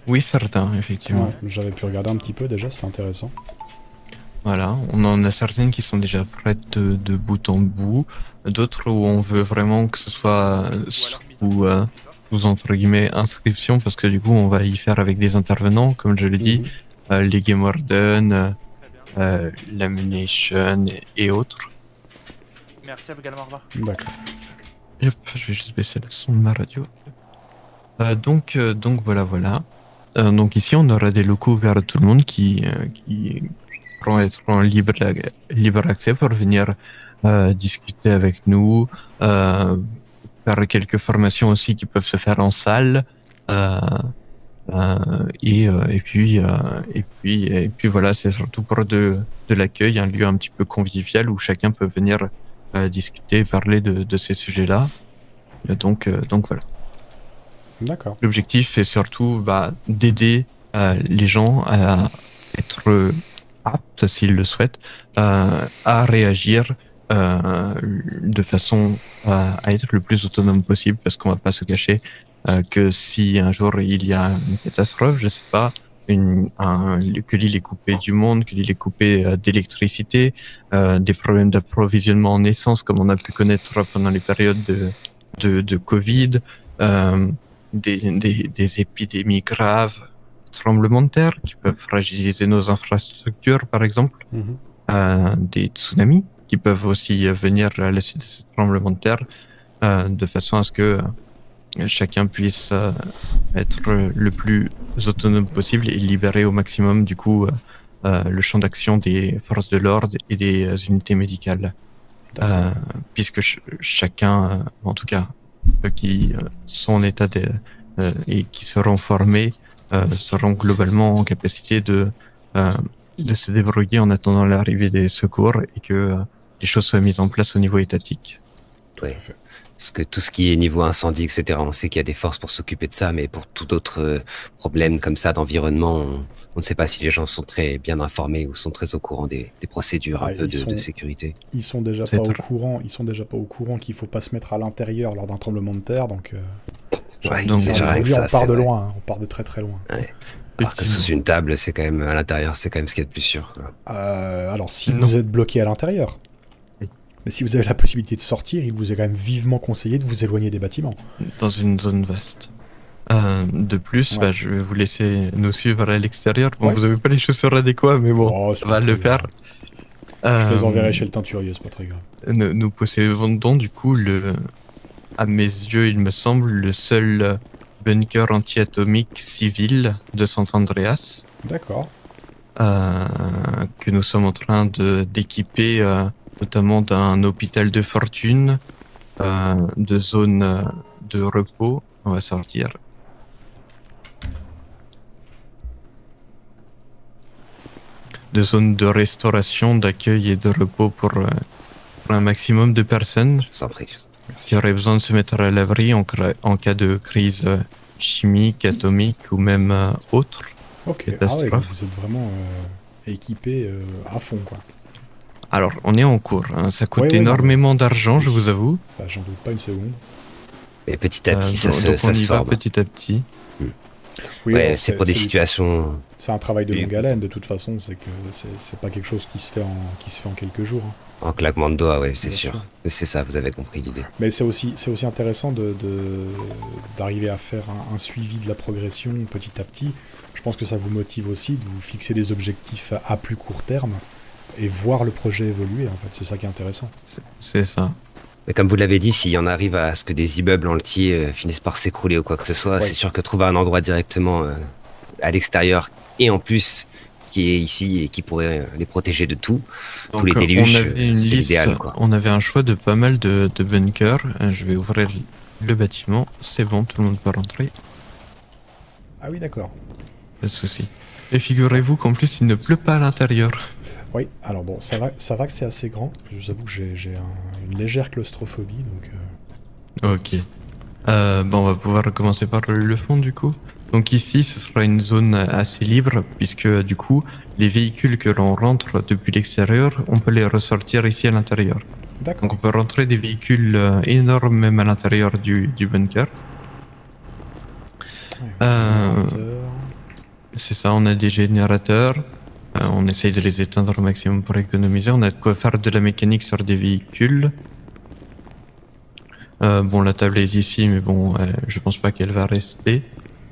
Oui, certains, effectivement. Ouais, j'avais pu regarder un petit peu déjà, c'était intéressant. Voilà, on en a certaines qui sont déjà prêtes de bout en bout, d'autres où on veut vraiment que ce soit sous, entre guillemets, inscription, parce que du coup on va y faire avec des intervenants, comme je l'ai dit, les Game Warden, l'Ammunition et autres. Merci, à vous également, au revoir. D'accord. Yep, je vais juste baisser le son de ma radio. Donc voilà, voilà. Donc ici on aura des locaux ouverts à tout le monde qui seront libre accès pour venir discuter avec nous, faire quelques formations aussi qui peuvent se faire en salle, et puis voilà, c'est surtout pour de l'accueil, un lieu un petit peu convivial où chacun peut venir discuter, parler de ces sujets-là. Donc voilà. D'accord. L'objectif est surtout d'aider les gens à être aptes, s'ils le souhaitent, à réagir de façon à être le plus autonome possible, parce qu'on va pas se cacher que si un jour il y a une catastrophe, je sais pas, que l'île est coupée du monde, que l'île est coupée d'électricité, des problèmes d'approvisionnement en essence comme on a pu connaître pendant les périodes de Covid, des épidémies graves, tremblements de terre qui peuvent fragiliser nos infrastructures par exemple, des tsunamis qui peuvent aussi venir à la suite de ces tremblements de terre, de façon à ce que chacun puisse être le plus autonome possible et libérer au maximum du coup le champ d'action des forces de l'ordre et des unités médicales, puisque chacun, en tout cas ceux qui sont en état et qui seront formés seront globalement en capacité de se débrouiller en attendant l'arrivée des secours et que les choses soient mises en place au niveau étatique. Ouais. Parce que tout ce qui est niveau incendie, etc., on sait qu'il y a des forces pour s'occuper de ça, mais pour tout autre problème comme ça d'environnement, on ne sait pas si les gens sont très bien informés ou sont très au courant des procédures de sécurité. Ils sont déjà pas au courant. Ils sont déjà pas au courant qu'il faut pas se mettre à l'intérieur lors d'un tremblement de terre, donc. Ouais, donc déjà on part de loin, hein, on part de très très loin. Ouais. Alors que sous une table, c'est quand même à l'intérieur, c'est quand même ce qu'il y a de plus sûr. Alors si vous êtes bloqué à l'intérieur. Mais si vous avez la possibilité de sortir, il vous est quand même vivement conseillé de vous éloigner des bâtiments. Dans une zone vaste. De plus, je vais vous laisser nous suivre à l'extérieur. Bon, vous n'avez pas les chaussures adéquates, mais bon, on va le faire. Je les enverrai chez le teinturier, c'est pas très grave. Nous possédons donc, du coup, à mes yeux, il me semble, le seul bunker anti-atomique civil de San Andreas. D'accord. Que nous sommes en train d'équiper... notamment d'un hôpital de fortune, de zones de repos, on va sortir. De zones de restauration, d'accueil et de repos pour un maximum de personnes. S'il y aurait besoin de se mettre à l'abri en cas de crise chimique, atomique ou même autre. Ok, vous êtes vraiment équipé à fond, quoi. Alors, on est en cours, hein. Ça coûte énormément d'argent, je vous avoue. Bah, j'en doute pas une seconde. Mais petit à petit, ça se forme. Petit à petit. Oui, ouais, c'est pour des situations... C'est un travail de longue haleine, de toute façon. C'est que c'est pas quelque chose qui se fait en quelques jours. Hein. En claquement de doigts, oui, c'est sûr. C'est ça, vous avez compris l'idée. Mais c'est aussi intéressant d'arriver à faire un suivi de la progression petit à petit. Je pense que ça vous motive aussi de vous fixer des objectifs à plus court terme. Et voir le projet évoluer, en fait, c'est ça qui est intéressant. C'est ça. Mais comme vous l'avez dit, si on arrive à ce que des immeubles entiers finissent par s'écrouler ou quoi que ce soit, c'est sûr que trouver un endroit directement à l'extérieur et en plus qui est ici et qui pourrait les protéger de tout, donc, tous les déluges, c'est idéal. Quoi. On avait un choix de pas mal de bunkers. Je vais ouvrir le bâtiment. C'est bon, tout le monde peut rentrer. Ah oui, d'accord. Pas de souci. Et figurez-vous qu'en plus, il ne pleut pas à l'intérieur. Oui, alors bon, ça va que c'est assez grand. Je vous avoue que j'ai une légère claustrophobie, donc... Ok. On va pouvoir commencer par le fond du coup. Donc ici, ce sera une zone assez libre puisque du coup, les véhicules que l'on rentre depuis l'extérieur, on peut les ressortir ici à l'intérieur. Donc on peut rentrer des véhicules énormes même à l'intérieur du bunker. C'est ça, on a des générateurs. On essaye de les éteindre au maximum pour économiser. On a de quoi faire de la mécanique sur des véhicules. Bon, la table est ici, mais bon, je pense pas qu'elle va rester.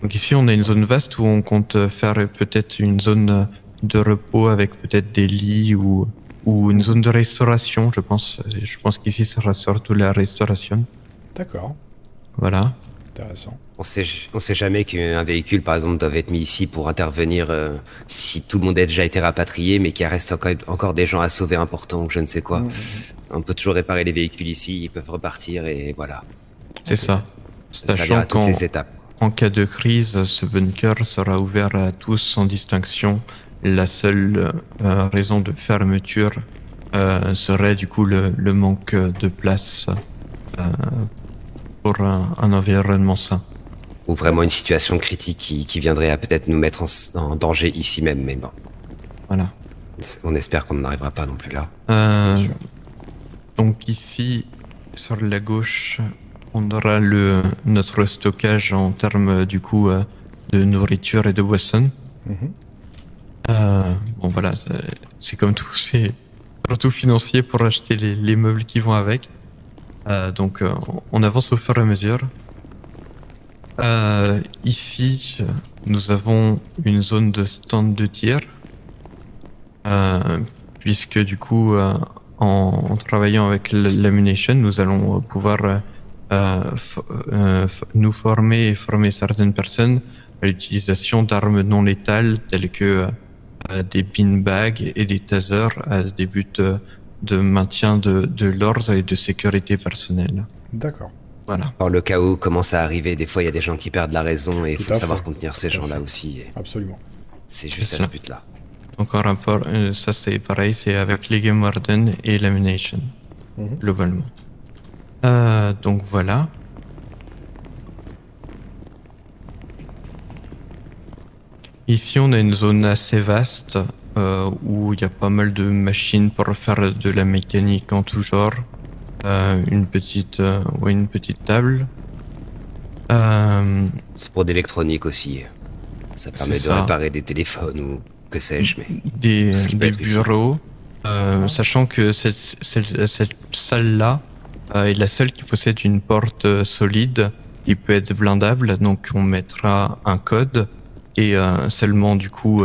Donc ici, on a une zone vaste où on compte faire peut-être une zone de repos avec peut-être des lits ou une zone de restauration, je pense. Je pense qu'ici, ça sera surtout la restauration. D'accord. Voilà. Intéressant. On sait jamais qu'un véhicule, par exemple, doit être mis ici pour intervenir si tout le monde a déjà été rapatrié, mais qu'il reste encore des gens à sauver importants ou je ne sais quoi. Mmh. On peut toujours réparer les véhicules ici, ils peuvent repartir et voilà. C'est ça. Ça vient à toutes les étapes. En cas de crise, ce bunker sera ouvert à tous sans distinction. La seule raison de fermeture serait du coup le manque de place pour un environnement sain. Ou vraiment une situation critique qui viendrait à peut-être nous mettre en danger ici même, mais bon. Voilà. On espère qu'on n'arrivera pas non plus là. Donc ici, sur la gauche, on aura notre stockage en termes du coup de nourriture et de boissons. Mmh. Bon voilà, c'est comme tout, c'est surtout financier pour acheter les meubles qui vont avec. Donc on avance au fur et à mesure. Ici, nous avons une zone de stand de tir. Puisque du coup, en travaillant avec l'ammunition, nous allons pouvoir nous former et former certaines personnes à l'utilisation d'armes non létales telles que des beanbags et des tasers à des buts de maintien de l'ordre et de sécurité personnelle. D'accord. Voilà. Or, le chaos commence à arriver. Des fois, il y a des gens qui perdent la raison et il faut savoir contenir ces gens-là aussi. Absolument. C'est juste à ce but-là. Donc, en rapport, ça c'est pareil, c'est avec les Game Warden et l'Amination, globalement. Donc voilà. Ici, on a une zone assez vaste où il y a pas mal de machines pour faire de la mécanique en tout genre. Une petite table. C'est pour d'électronique aussi. Ça permet de réparer des téléphones ou que sais-je, mais des bureaux. Sachant que cette salle-là est la seule qui possède une porte solide qui peut être blindable, donc on mettra un code. Et seulement du coup,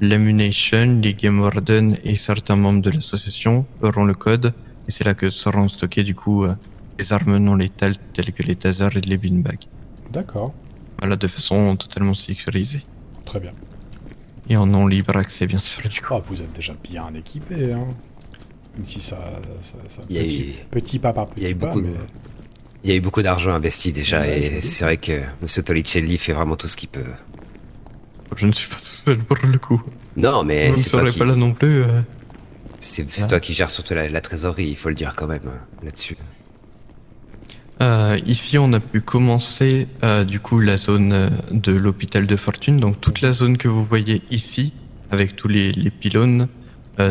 l'Ammunition, les Game Warden et certains membres de l'association auront le code. Et c'est là que seront stockés du coup les armes non létales telles que les tasers et les beanbags. D'accord. Voilà, de façon totalement sécurisée. Très bien. Et en non libre accès bien sûr du coup. Oh, vous êtes déjà bien équipé, hein. Même si ça petit pas par petit pas, mais... Il y a eu beaucoup d'argent investi déjà, ouais, et c'est vrai que M. Tolicelli fait vraiment tout ce qu'il peut. Je ne suis pas tout seul pour le coup. Non, mais vous ne serez pas là non plus. C'est toi qui gères surtout la trésorerie, il faut le dire quand même, là-dessus. Ici, on a pu commencer du coup la zone de l'hôpital de fortune. Donc toute la zone que vous voyez ici, avec tous les pylônes,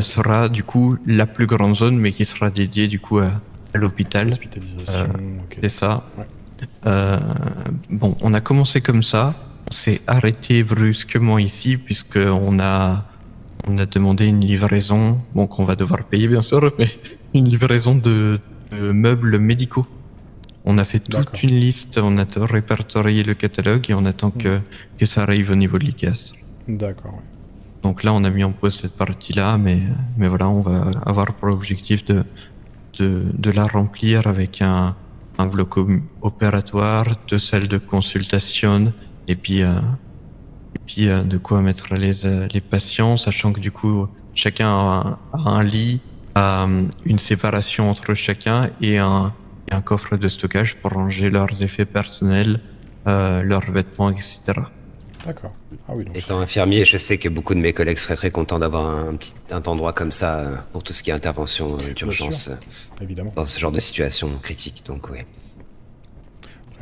sera du coup la plus grande zone, mais qui sera dédiée du coup à l'hôpital. Hospitalisation, ok. C'est ça. Ouais. Bon, on a commencé comme ça. On s'est arrêté brusquement ici puisqu'on a demandé une livraison, bon qu'on va devoir payer bien sûr, mais une livraison de meubles médicaux. On a fait toute une liste, on a répertorié le catalogue et on attend que ça arrive au niveau de l'ICASTRE. D'accord. Oui. Donc là on a mis en pause cette partie-là, mais voilà, on va avoir pour objectif de la remplir avec un bloc opératoire, 2 salles de consultation. Et puis de quoi mettre les patients, sachant que du coup chacun a un lit, une séparation entre chacun et un coffre de stockage pour ranger leurs effets personnels, leurs vêtements, etc. D'accord. Ah oui, donc étant infirmier, je sais que beaucoup de mes collègues seraient très contents d'avoir un endroit comme ça pour tout ce qui est intervention d'urgence dans ce genre de situation critique. Donc oui.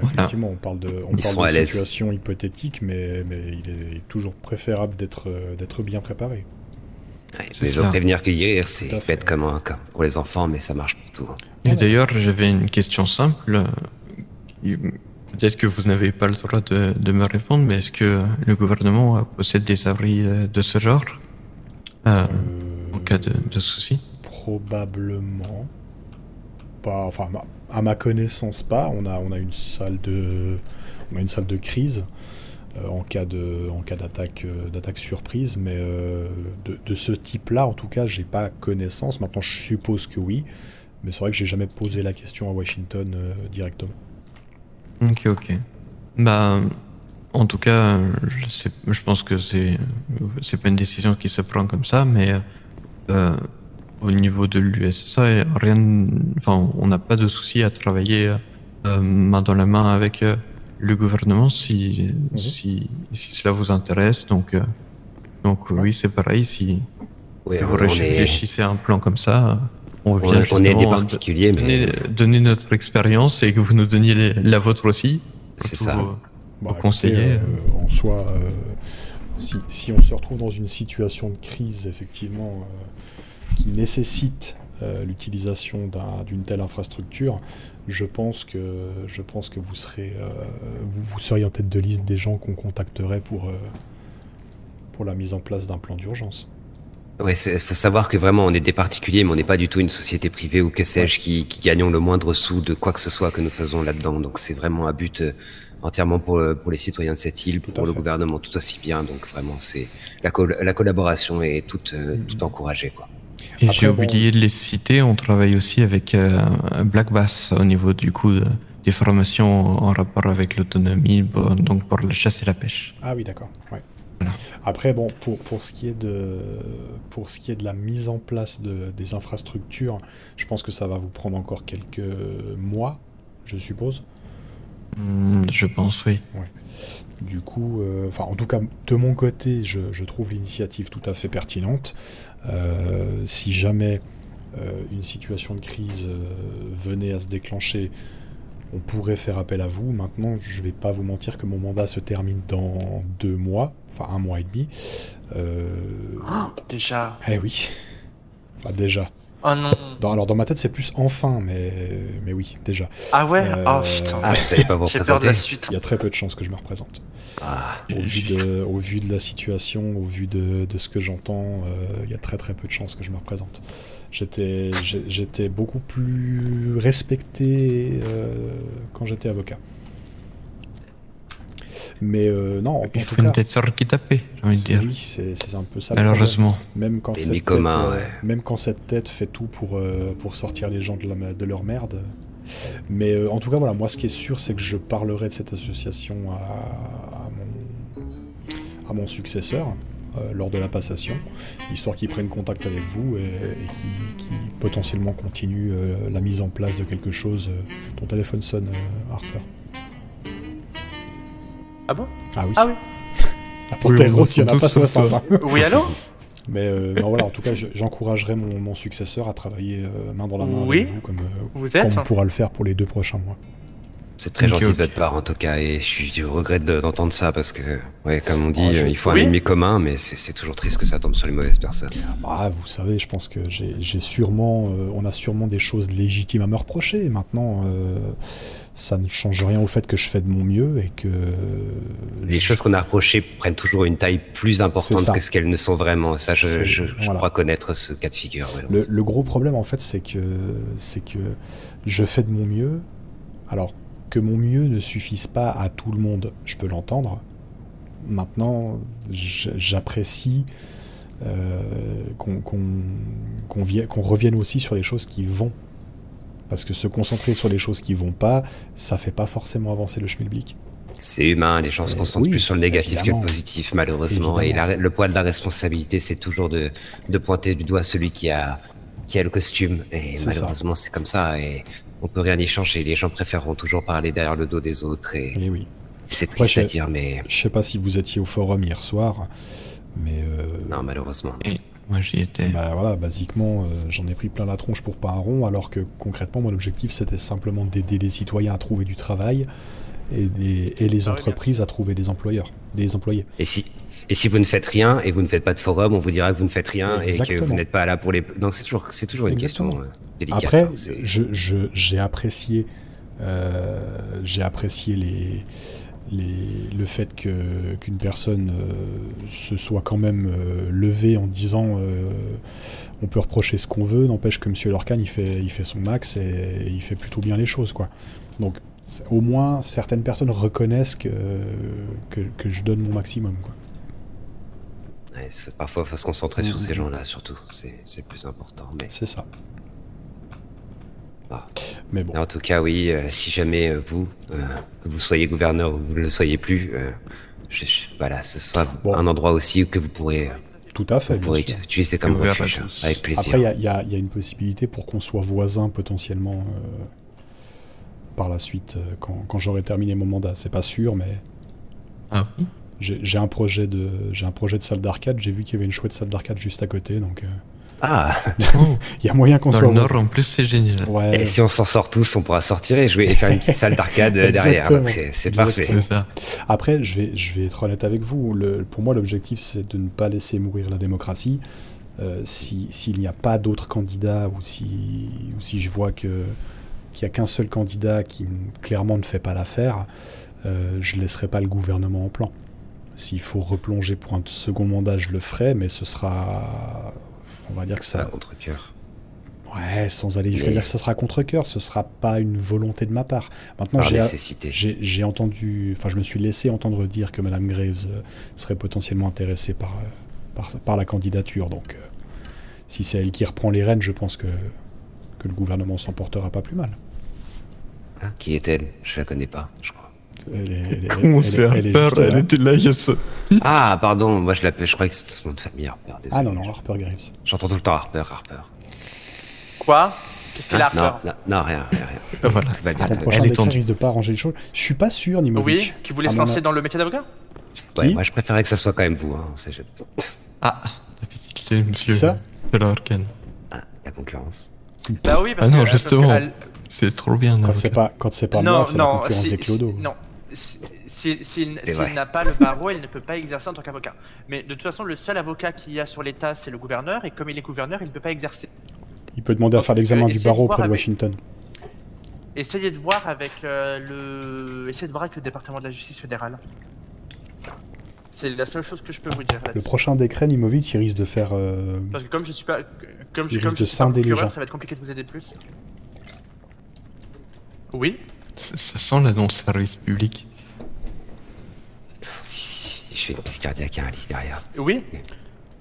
Effectivement, voilà. on parle de situation hypothétique, mais il est toujours préférable d'être bien préparé. Ouais, mais je veux prévenir que guérir, c'est fait comme pour les enfants, mais ça marche pour tout. Et d'ailleurs, j'avais une question simple. Peut-être que vous n'avez pas le droit de me répondre, mais est-ce que le gouvernement possède des abris de ce genre en cas de souci? Probablement pas. Enfin, à ma connaissance, pas. On a une salle de crise en cas de d'attaque surprise, mais de ce type-là, en tout cas, j'ai pas connaissance. Maintenant, je suppose que oui, mais c'est vrai que j'ai jamais posé la question à Washington directement. Ok, ok. Bah, en tout cas, je pense que c'est pas une décision qui se prend comme ça, mais au niveau de l'USSA, rien, enfin, on n'a pas de souci à travailler main dans la main avec le gouvernement si cela vous intéresse. Donc oui, c'est pareil. Si vous réfléchissez à un plan comme ça. On est des particuliers, mais... Donnez notre expérience et que vous nous donniez la vôtre aussi. C'est ça. Bah, conseiller. En soi, si on se retrouve dans une situation de crise, effectivement, qui nécessite l'utilisation d'une telle infrastructure, je pense que vous seriez en tête de liste des gens qu'on contacterait pour la mise en place d'un plan d'urgence. Ouais, faut savoir que vraiment on est des particuliers, mais on n'est pas du tout une société privée ou que sais-je qui gagnons le moindre sou de quoi que ce soit que nous faisons là-dedans. Donc c'est vraiment un but entièrement pour les citoyens de cette île, pour le gouvernement tout aussi bien. Donc vraiment c'est la collaboration est toute encouragée, quoi. Et j'ai oublié de les citer, on travaille aussi avec Black Bass au niveau du coup des formations en rapport avec l'autonomie, donc pour la chasse et la pêche. Ah oui, d'accord. Ouais. Après, bon, pour ce qui est de la mise en place des infrastructures, je pense que ça va vous prendre encore quelques mois, je suppose. Je pense, oui. Ouais. Du coup, en tout cas, de mon côté, je trouve l'initiative tout à fait pertinente. Si jamais une situation de crise venait à se déclencher, on pourrait faire appel à vous. Maintenant, je vais pas vous mentir que mon mandat se termine dans 2 mois, enfin 1 mois et demi. Déjà. Eh oui. Enfin déjà. Oh non. Alors dans ma tête c'est plus enfin, mais oui, déjà. Ah ouais. Oh putain. Ah, vous savez pas vous représenter. Il y a très peu de chances que je me représente. Ah. Au vu de la situation, au vu de ce que j'entends, il y a très très peu de chances que je me représente. J'étais beaucoup plus respecté quand j'étais avocat. Mais non, il faut une tête sur qui taper, j'ai envie de dire. Oui, c'est un peu ça. Malheureusement. Même quand cette tête fait tout pour sortir les gens de leur merde. Mais en tout cas, voilà, moi ce qui est sûr, c'est que je parlerai de cette association à mon successeur. Lors de la passation, histoire qu'ils prennent contact avec vous et qui potentiellement continue la mise en place de quelque chose. Ton téléphone sonne, Harper. Ah bon? Ah oui. Ah oui. La Panthéro, s'il n'y en a pas 60. Oui, allô? Mais voilà, en tout cas, j'encouragerai mon successeur à travailler main dans la main avec vous, comme on pourra le faire pour les 2 prochains mois. C'est très gentil de votre part en tout cas, et je suis du regret d'entendre ça parce que, ouais, comme on dit, il faut un ennemi commun, mais c'est toujours triste que ça tombe sur les mauvaises personnes. Ah, vous savez, je pense que j'ai sûrement, on a sûrement des choses légitimes à me reprocher. Maintenant, ça ne change rien au fait que je fais de mon mieux et que... Les choses qu'on a reprochées prennent toujours une taille plus importante que ce qu'elles ne sont vraiment. Ça, je crois connaître ce cas de figure. Ouais, le gros problème en fait, c'est que je fais de mon mieux. Alors que mon mieux ne suffise pas à tout le monde, je peux l'entendre. Maintenant, j'apprécie qu'on revienne aussi sur les choses qui vont. Parce que se concentrer sur les choses qui vont pas, ça fait pas forcément avancer le schmilblick. C'est humain, les gens se concentrent plus sur le négatif que le positif, malheureusement. Évidemment. Et le poids de la responsabilité, c'est toujours de pointer du doigt celui qui a le costume. Et malheureusement, c'est comme ça. Et on peut rien y changer. Les gens préféreront toujours parler derrière le dos des autres. Et oui. C'est triste à dire, mais... Je sais pas si vous étiez au forum hier soir, mais... Non, malheureusement. Et moi, j'y étais. Bah voilà, basiquement, j'en ai pris plein la tronche pour pas un rond, alors que concrètement, moi, l'objectif, c'était simplement d'aider les citoyens à trouver du travail et les entreprises à trouver des employeurs, des employés. Et si vous ne faites rien et vous ne faites pas de forum, on vous dira que vous ne faites rien. Exactement. Et que vous n'êtes pas là pour les... Non, c'est toujours une question délicate. Après, hein, j'ai apprécié le fait qu'une personne se soit quand même levée en disant on peut reprocher ce qu'on veut, n'empêche que Monsieur Lorcan il fait son max et il fait plutôt bien les choses, quoi. Donc au moins certaines personnes reconnaissent que je donne mon maximum, quoi. Ouais, parfois il faut se concentrer sur ces gens-là surtout, c'est plus important. Mais... C'est ça. Ah. Mais bon. En tout cas, oui, si jamais vous soyez gouverneur ou vous ne le soyez plus, voilà, ce sera un endroit aussi que vous pourrez... Tout à fait, bien sûr. Utiliser comme refuge, avec plaisir. Après, il y a une possibilité pour qu'on soit voisins potentiellement par la suite, quand j'aurai terminé mon mandat. C'est pas sûr, mais... Ah. J'ai un projet de salle d'arcade, j'ai vu qu'il y avait une chouette salle d'arcade juste à côté, donc... Ah. Il y a moyen qu'on soit... Dans le nord, en plus, c'est génial. Ouais. Et si on s'en sort tous, on pourra sortir et jouer et faire une petite salle d'arcade derrière. C'est parfait. Ça. Après, je vais être honnête avec vous. Pour moi, l'objectif, c'est de ne pas laisser mourir la démocratie. S'il n'y a pas d'autres candidats ou si je vois qu'il n'y a qu'un seul candidat qui, clairement, ne fait pas l'affaire, je ne laisserai pas le gouvernement en plan. S'il faut replonger pour un second mandat, je le ferai, mais ce sera... On va dire que ça... contre-cœur. Ouais, sans aller jusqu'à dire que ça sera contre-cœur, ce sera pas une volonté de ma part. Maintenant, j'ai entendu... Enfin, je me suis laissé entendre dire que Madame Graves serait potentiellement intéressée par la candidature. Donc, si c'est elle qui reprend les rênes, je pense que le gouvernement s'en portera pas plus mal. Hein, qui est-elle? Je la connais pas, je crois. Comment c'est Harper? Elle était là il y a ça. Ah, pardon, moi je croyais que c'était son nom de famille, Harper. Désolé. Ah non, Harper Gribbs. J'entends tout le temps Harper. Quoi? Qu'est-ce qu'il a, Harper? Non, rien. Voilà. Tout va bien. Le prochain décret risque de pas arranger les choses. Je suis pas sûr, ni Nimovic. Oui, qui voulait se lancer dans le métier d'avocat? Ouais, moi je préférais que ça soit quand même vous, hein, on sait jamais. Ah, la petite clé, monsieur. C'est ça? De l'Orcan. Ah, la concurrence. Bah oui, parce que... Ah non, justement, c'est trop bien. Quand c'est pas moi, c'est la concurrence des clodos. Non. S'il n'a pas le barreau, il ne peut pas exercer en tant qu'avocat. Mais de toute façon, le seul avocat qu'il y a sur l'État, c'est le gouverneur, et comme il est gouverneur, il ne peut pas exercer. Il peut demander à faire l'examen du barreau auprès de Washington. Essayez de voir avec le département de la justice fédérale. C'est la seule chose que je peux vous dire. Le prochain décret, Nimovic, il risque de faire... Parce que comme je suis pas... Comme je suis pas procureur, ça va être compliqué de vous aider plus. Oui. Ça sent l'annonce service public. Si je fais une piste cardiaque, il y a un lit derrière. Oui.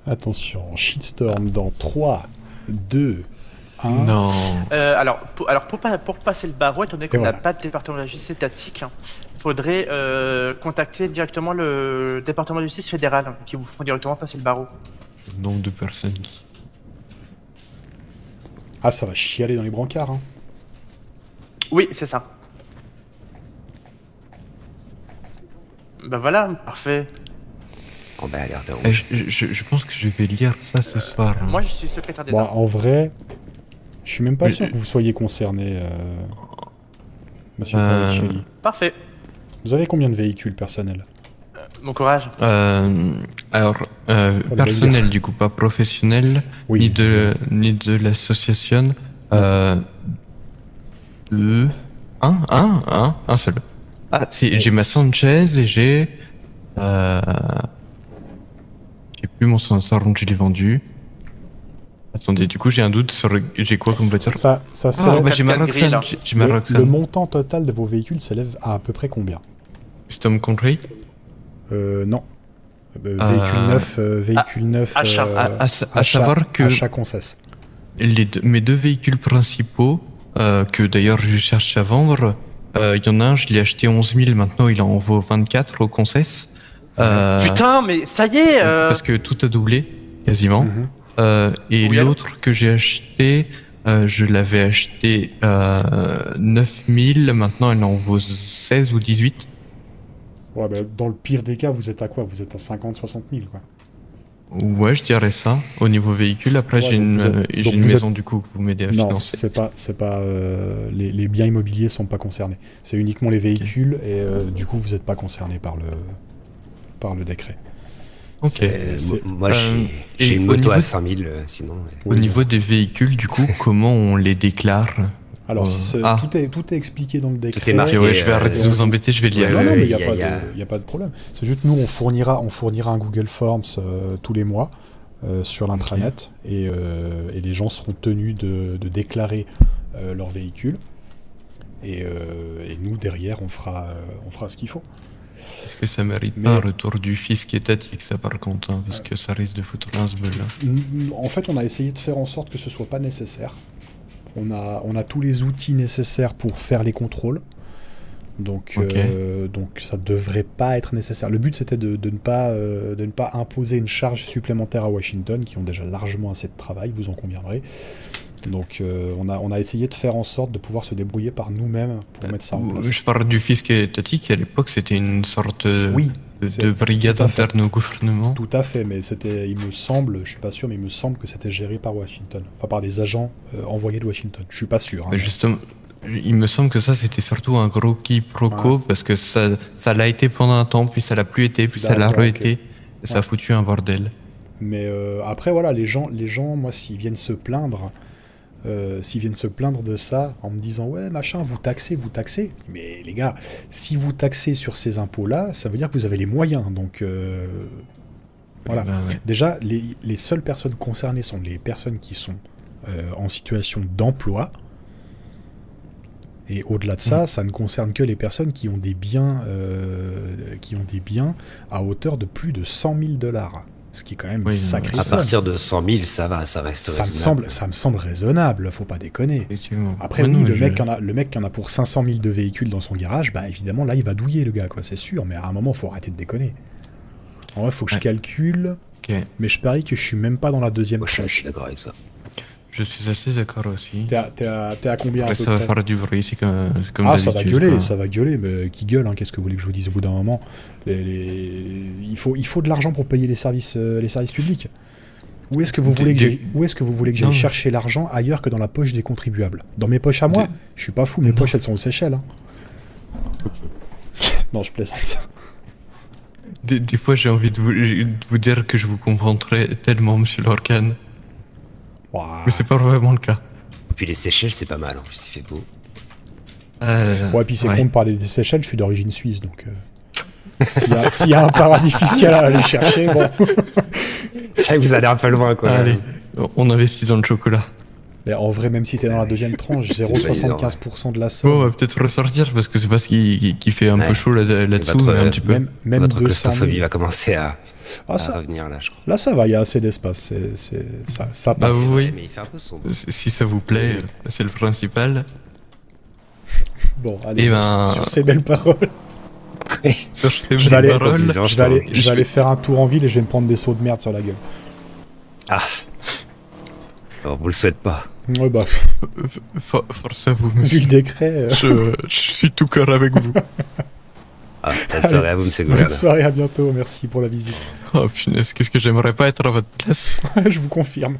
Attention, shitstorm dans 3, 2, 1... Non. Alors pour passer le barreau, étant donné qu'on n'a pas de département de la justice étatique, hein, faudrait contacter directement le département de justice fédéral, hein, qui vous font directement passer le barreau. Le nombre de personnes qui... Ah, ça va chialer dans les brancards, hein. Oui, c'est ça. Bah voilà, parfait. On va aller de je pense que je vais lire ça ce soir. Hein. Moi, je suis secrétaire d'État. Bah, en vrai, je suis même pas sûr que vous soyez concerné, Monsieur Tarichini. Parfait. Vous avez combien de véhicules personnels? Bon courage. Alors, personnel du coup, pas professionnel, oui. ni de l'association. Un seul. Ah, si, ouais. J'ai ma Sanchez et j'ai... J'ai plus mon sensor donc je l'ai vendu. Attendez, du coup j'ai un doute sur... J'ai quoi comme voiture? Ça sert... Ah, bah, j'ai ma Roxanne. Le montant total de vos véhicules s'élève à peu près combien? Custom Country? Non. Véhicule neuf... À savoir que... Achat qu'on cesse. Mes deux véhicules principaux, que d'ailleurs je cherche à vendre... Il y en a un, je l'ai acheté 11 000, maintenant il en vaut 24 au concess. Putain, mais ça y est Parce que tout a doublé, quasiment. Et l'autre que j'ai acheté, je l'avais acheté 9 000, maintenant il en vaut 16 ou 18. Ouais, bah, dans le pire des cas, vous êtes à quoi? Vous êtes à 50-60 000, quoi. Ouais, je dirais ça. Au niveau véhicule, après ouais, j'ai une maison du coup que vous m'aidez à financer. Non, c'est pas, les biens immobiliers sont pas concernés. C'est uniquement les véhicules okay. Et du coup vous n'êtes pas concerné par le décret. Ok. Moi j'ai une moto à 5000 sinon. Au niveau des véhicules du coup, comment on les déclare? Alors, tout est expliqué dans le décret. Tout est marqué, ouais, je vais arrêter de vous embêter, je vais lire. Non, non, mais il n'y a pas de problème. C'est juste, nous, on fournira un Google Forms tous les mois sur l'intranet okay. Et les gens seront tenus de déclarer leur véhicule. Et nous, derrière, on fera ce qu'il faut. Est-ce que ça mérite pas un retour du fisc étatique, ça, par contre hein, parce que ça risque de foutre un zbeul. En fait, on a essayé de faire en sorte que ce soit pas nécessaire. On a tous les outils nécessaires pour faire les contrôles, donc, okay. Donc ça devrait pas être nécessaire. Le but c'était de ne pas imposer une charge supplémentaire à Washington, qui ont déjà largement assez de travail, vous en conviendrez. Donc on a essayé de faire en sorte de pouvoir se débrouiller par nous-mêmes pour mettre ça en place. Je parle du fisc étatique, à l'époque c'était une sorte de brigade interne au gouvernement. Tout à fait, mais c'était, il me semble, je suis pas sûr, mais il me semble que c'était géré par Washington, enfin par des agents envoyés de Washington, je suis pas sûr. Hein, mais justement, il me semble que ça c'était surtout un gros quiproquo, ouais. Parce que ça l'a été pendant un temps, puis ça l'a plus été, puis ça l'a re-été, okay. Et ça a foutu un bordel. Mais après voilà, les gens moi s'ils viennent se plaindre... de ça en me disant ouais machin vous taxez, mais les gars, si vous taxez sur ces impôts là, ça veut dire que vous avez les moyens, donc voilà, ben ouais. Déjà les seules personnes concernées sont les personnes qui sont en situation d'emploi, et au-delà de ça, ça ne concerne que les personnes qui ont des biens à hauteur de plus de 100 000 $. Ce qui est quand même sacré. À partir de 100 000, ça va, ça reste raisonnable. Ça me semble raisonnable, faut pas déconner. Après, oui, le mec qui en a pour 500 000 de véhicules dans son garage, bah évidemment, là, il va douiller, le gars, quoi, c'est sûr. Mais à un moment, faut arrêter de déconner. En vrai, faut que je calcule, okay. Mais je parie que je suis même pas dans la deuxième place. Je suis d'accord avec ça. Je suis assez d'accord aussi. T'es à combien? Après, ça va faire du bruit, c'est comme ah, ça va gueuler, quoi. Ça va gueuler, mais qui gueule hein, qu'est-ce que vous voulez que je vous dise au bout d'un moment? Il faut de l'argent pour payer les services publics. Où est-ce que vous voulez que j'aille chercher l'argent ailleurs que dans la poche des contribuables? Dans mes poches à moi? Je suis pas fou, mes poches elles sont aux Seychelles. Hein. Non, je plaisante ça. Des fois j'ai envie de vous dire que je vous comprendrais tellement, monsieur Lorcan. Wow. Mais c'est pas vraiment le cas. Et puis les Seychelles, c'est pas mal, en plus il fait beau. Ouais, puis c'est con de parler des Seychelles, je suis d'origine suisse, donc... S'il y a un paradis fiscal à aller chercher, bon... C'est vrai que vous allez un peu loin, quoi. Allez, on investit dans le chocolat. Mais en vrai, même si t'es dans la deuxième tranche, 0,75% de la somme... Bon, on va peut-être ressortir, parce que c'est pas ce qui fait un peu chaud là-dessous, mais un petit peu. Même votre claustrophobie va commencer à... Ah, ça... revenir, là, je crois. Là, ça va, il y a assez d'espace. Ça passe. Bah, vous voyez, mais il fait un peu sombre. Si ça vous plaît, c'est le principal. Bon, allez, sur ces belles paroles. Sur ces belles paroles, je vais aller faire un tour en ville et je vais me prendre des sauts de merde sur la gueule. Ah. Alors, vous le souhaitez pas. Ouais, bah. Force à vous, monsieur. Vu le décret. Je suis tout cœur avec vous. Bonne soirée à vous, monsieur Gouvernement. Bonne soirée, à bientôt, merci pour la visite. Oh punaise, qu'est-ce que j'aimerais pas être à votre place. Je vous confirme.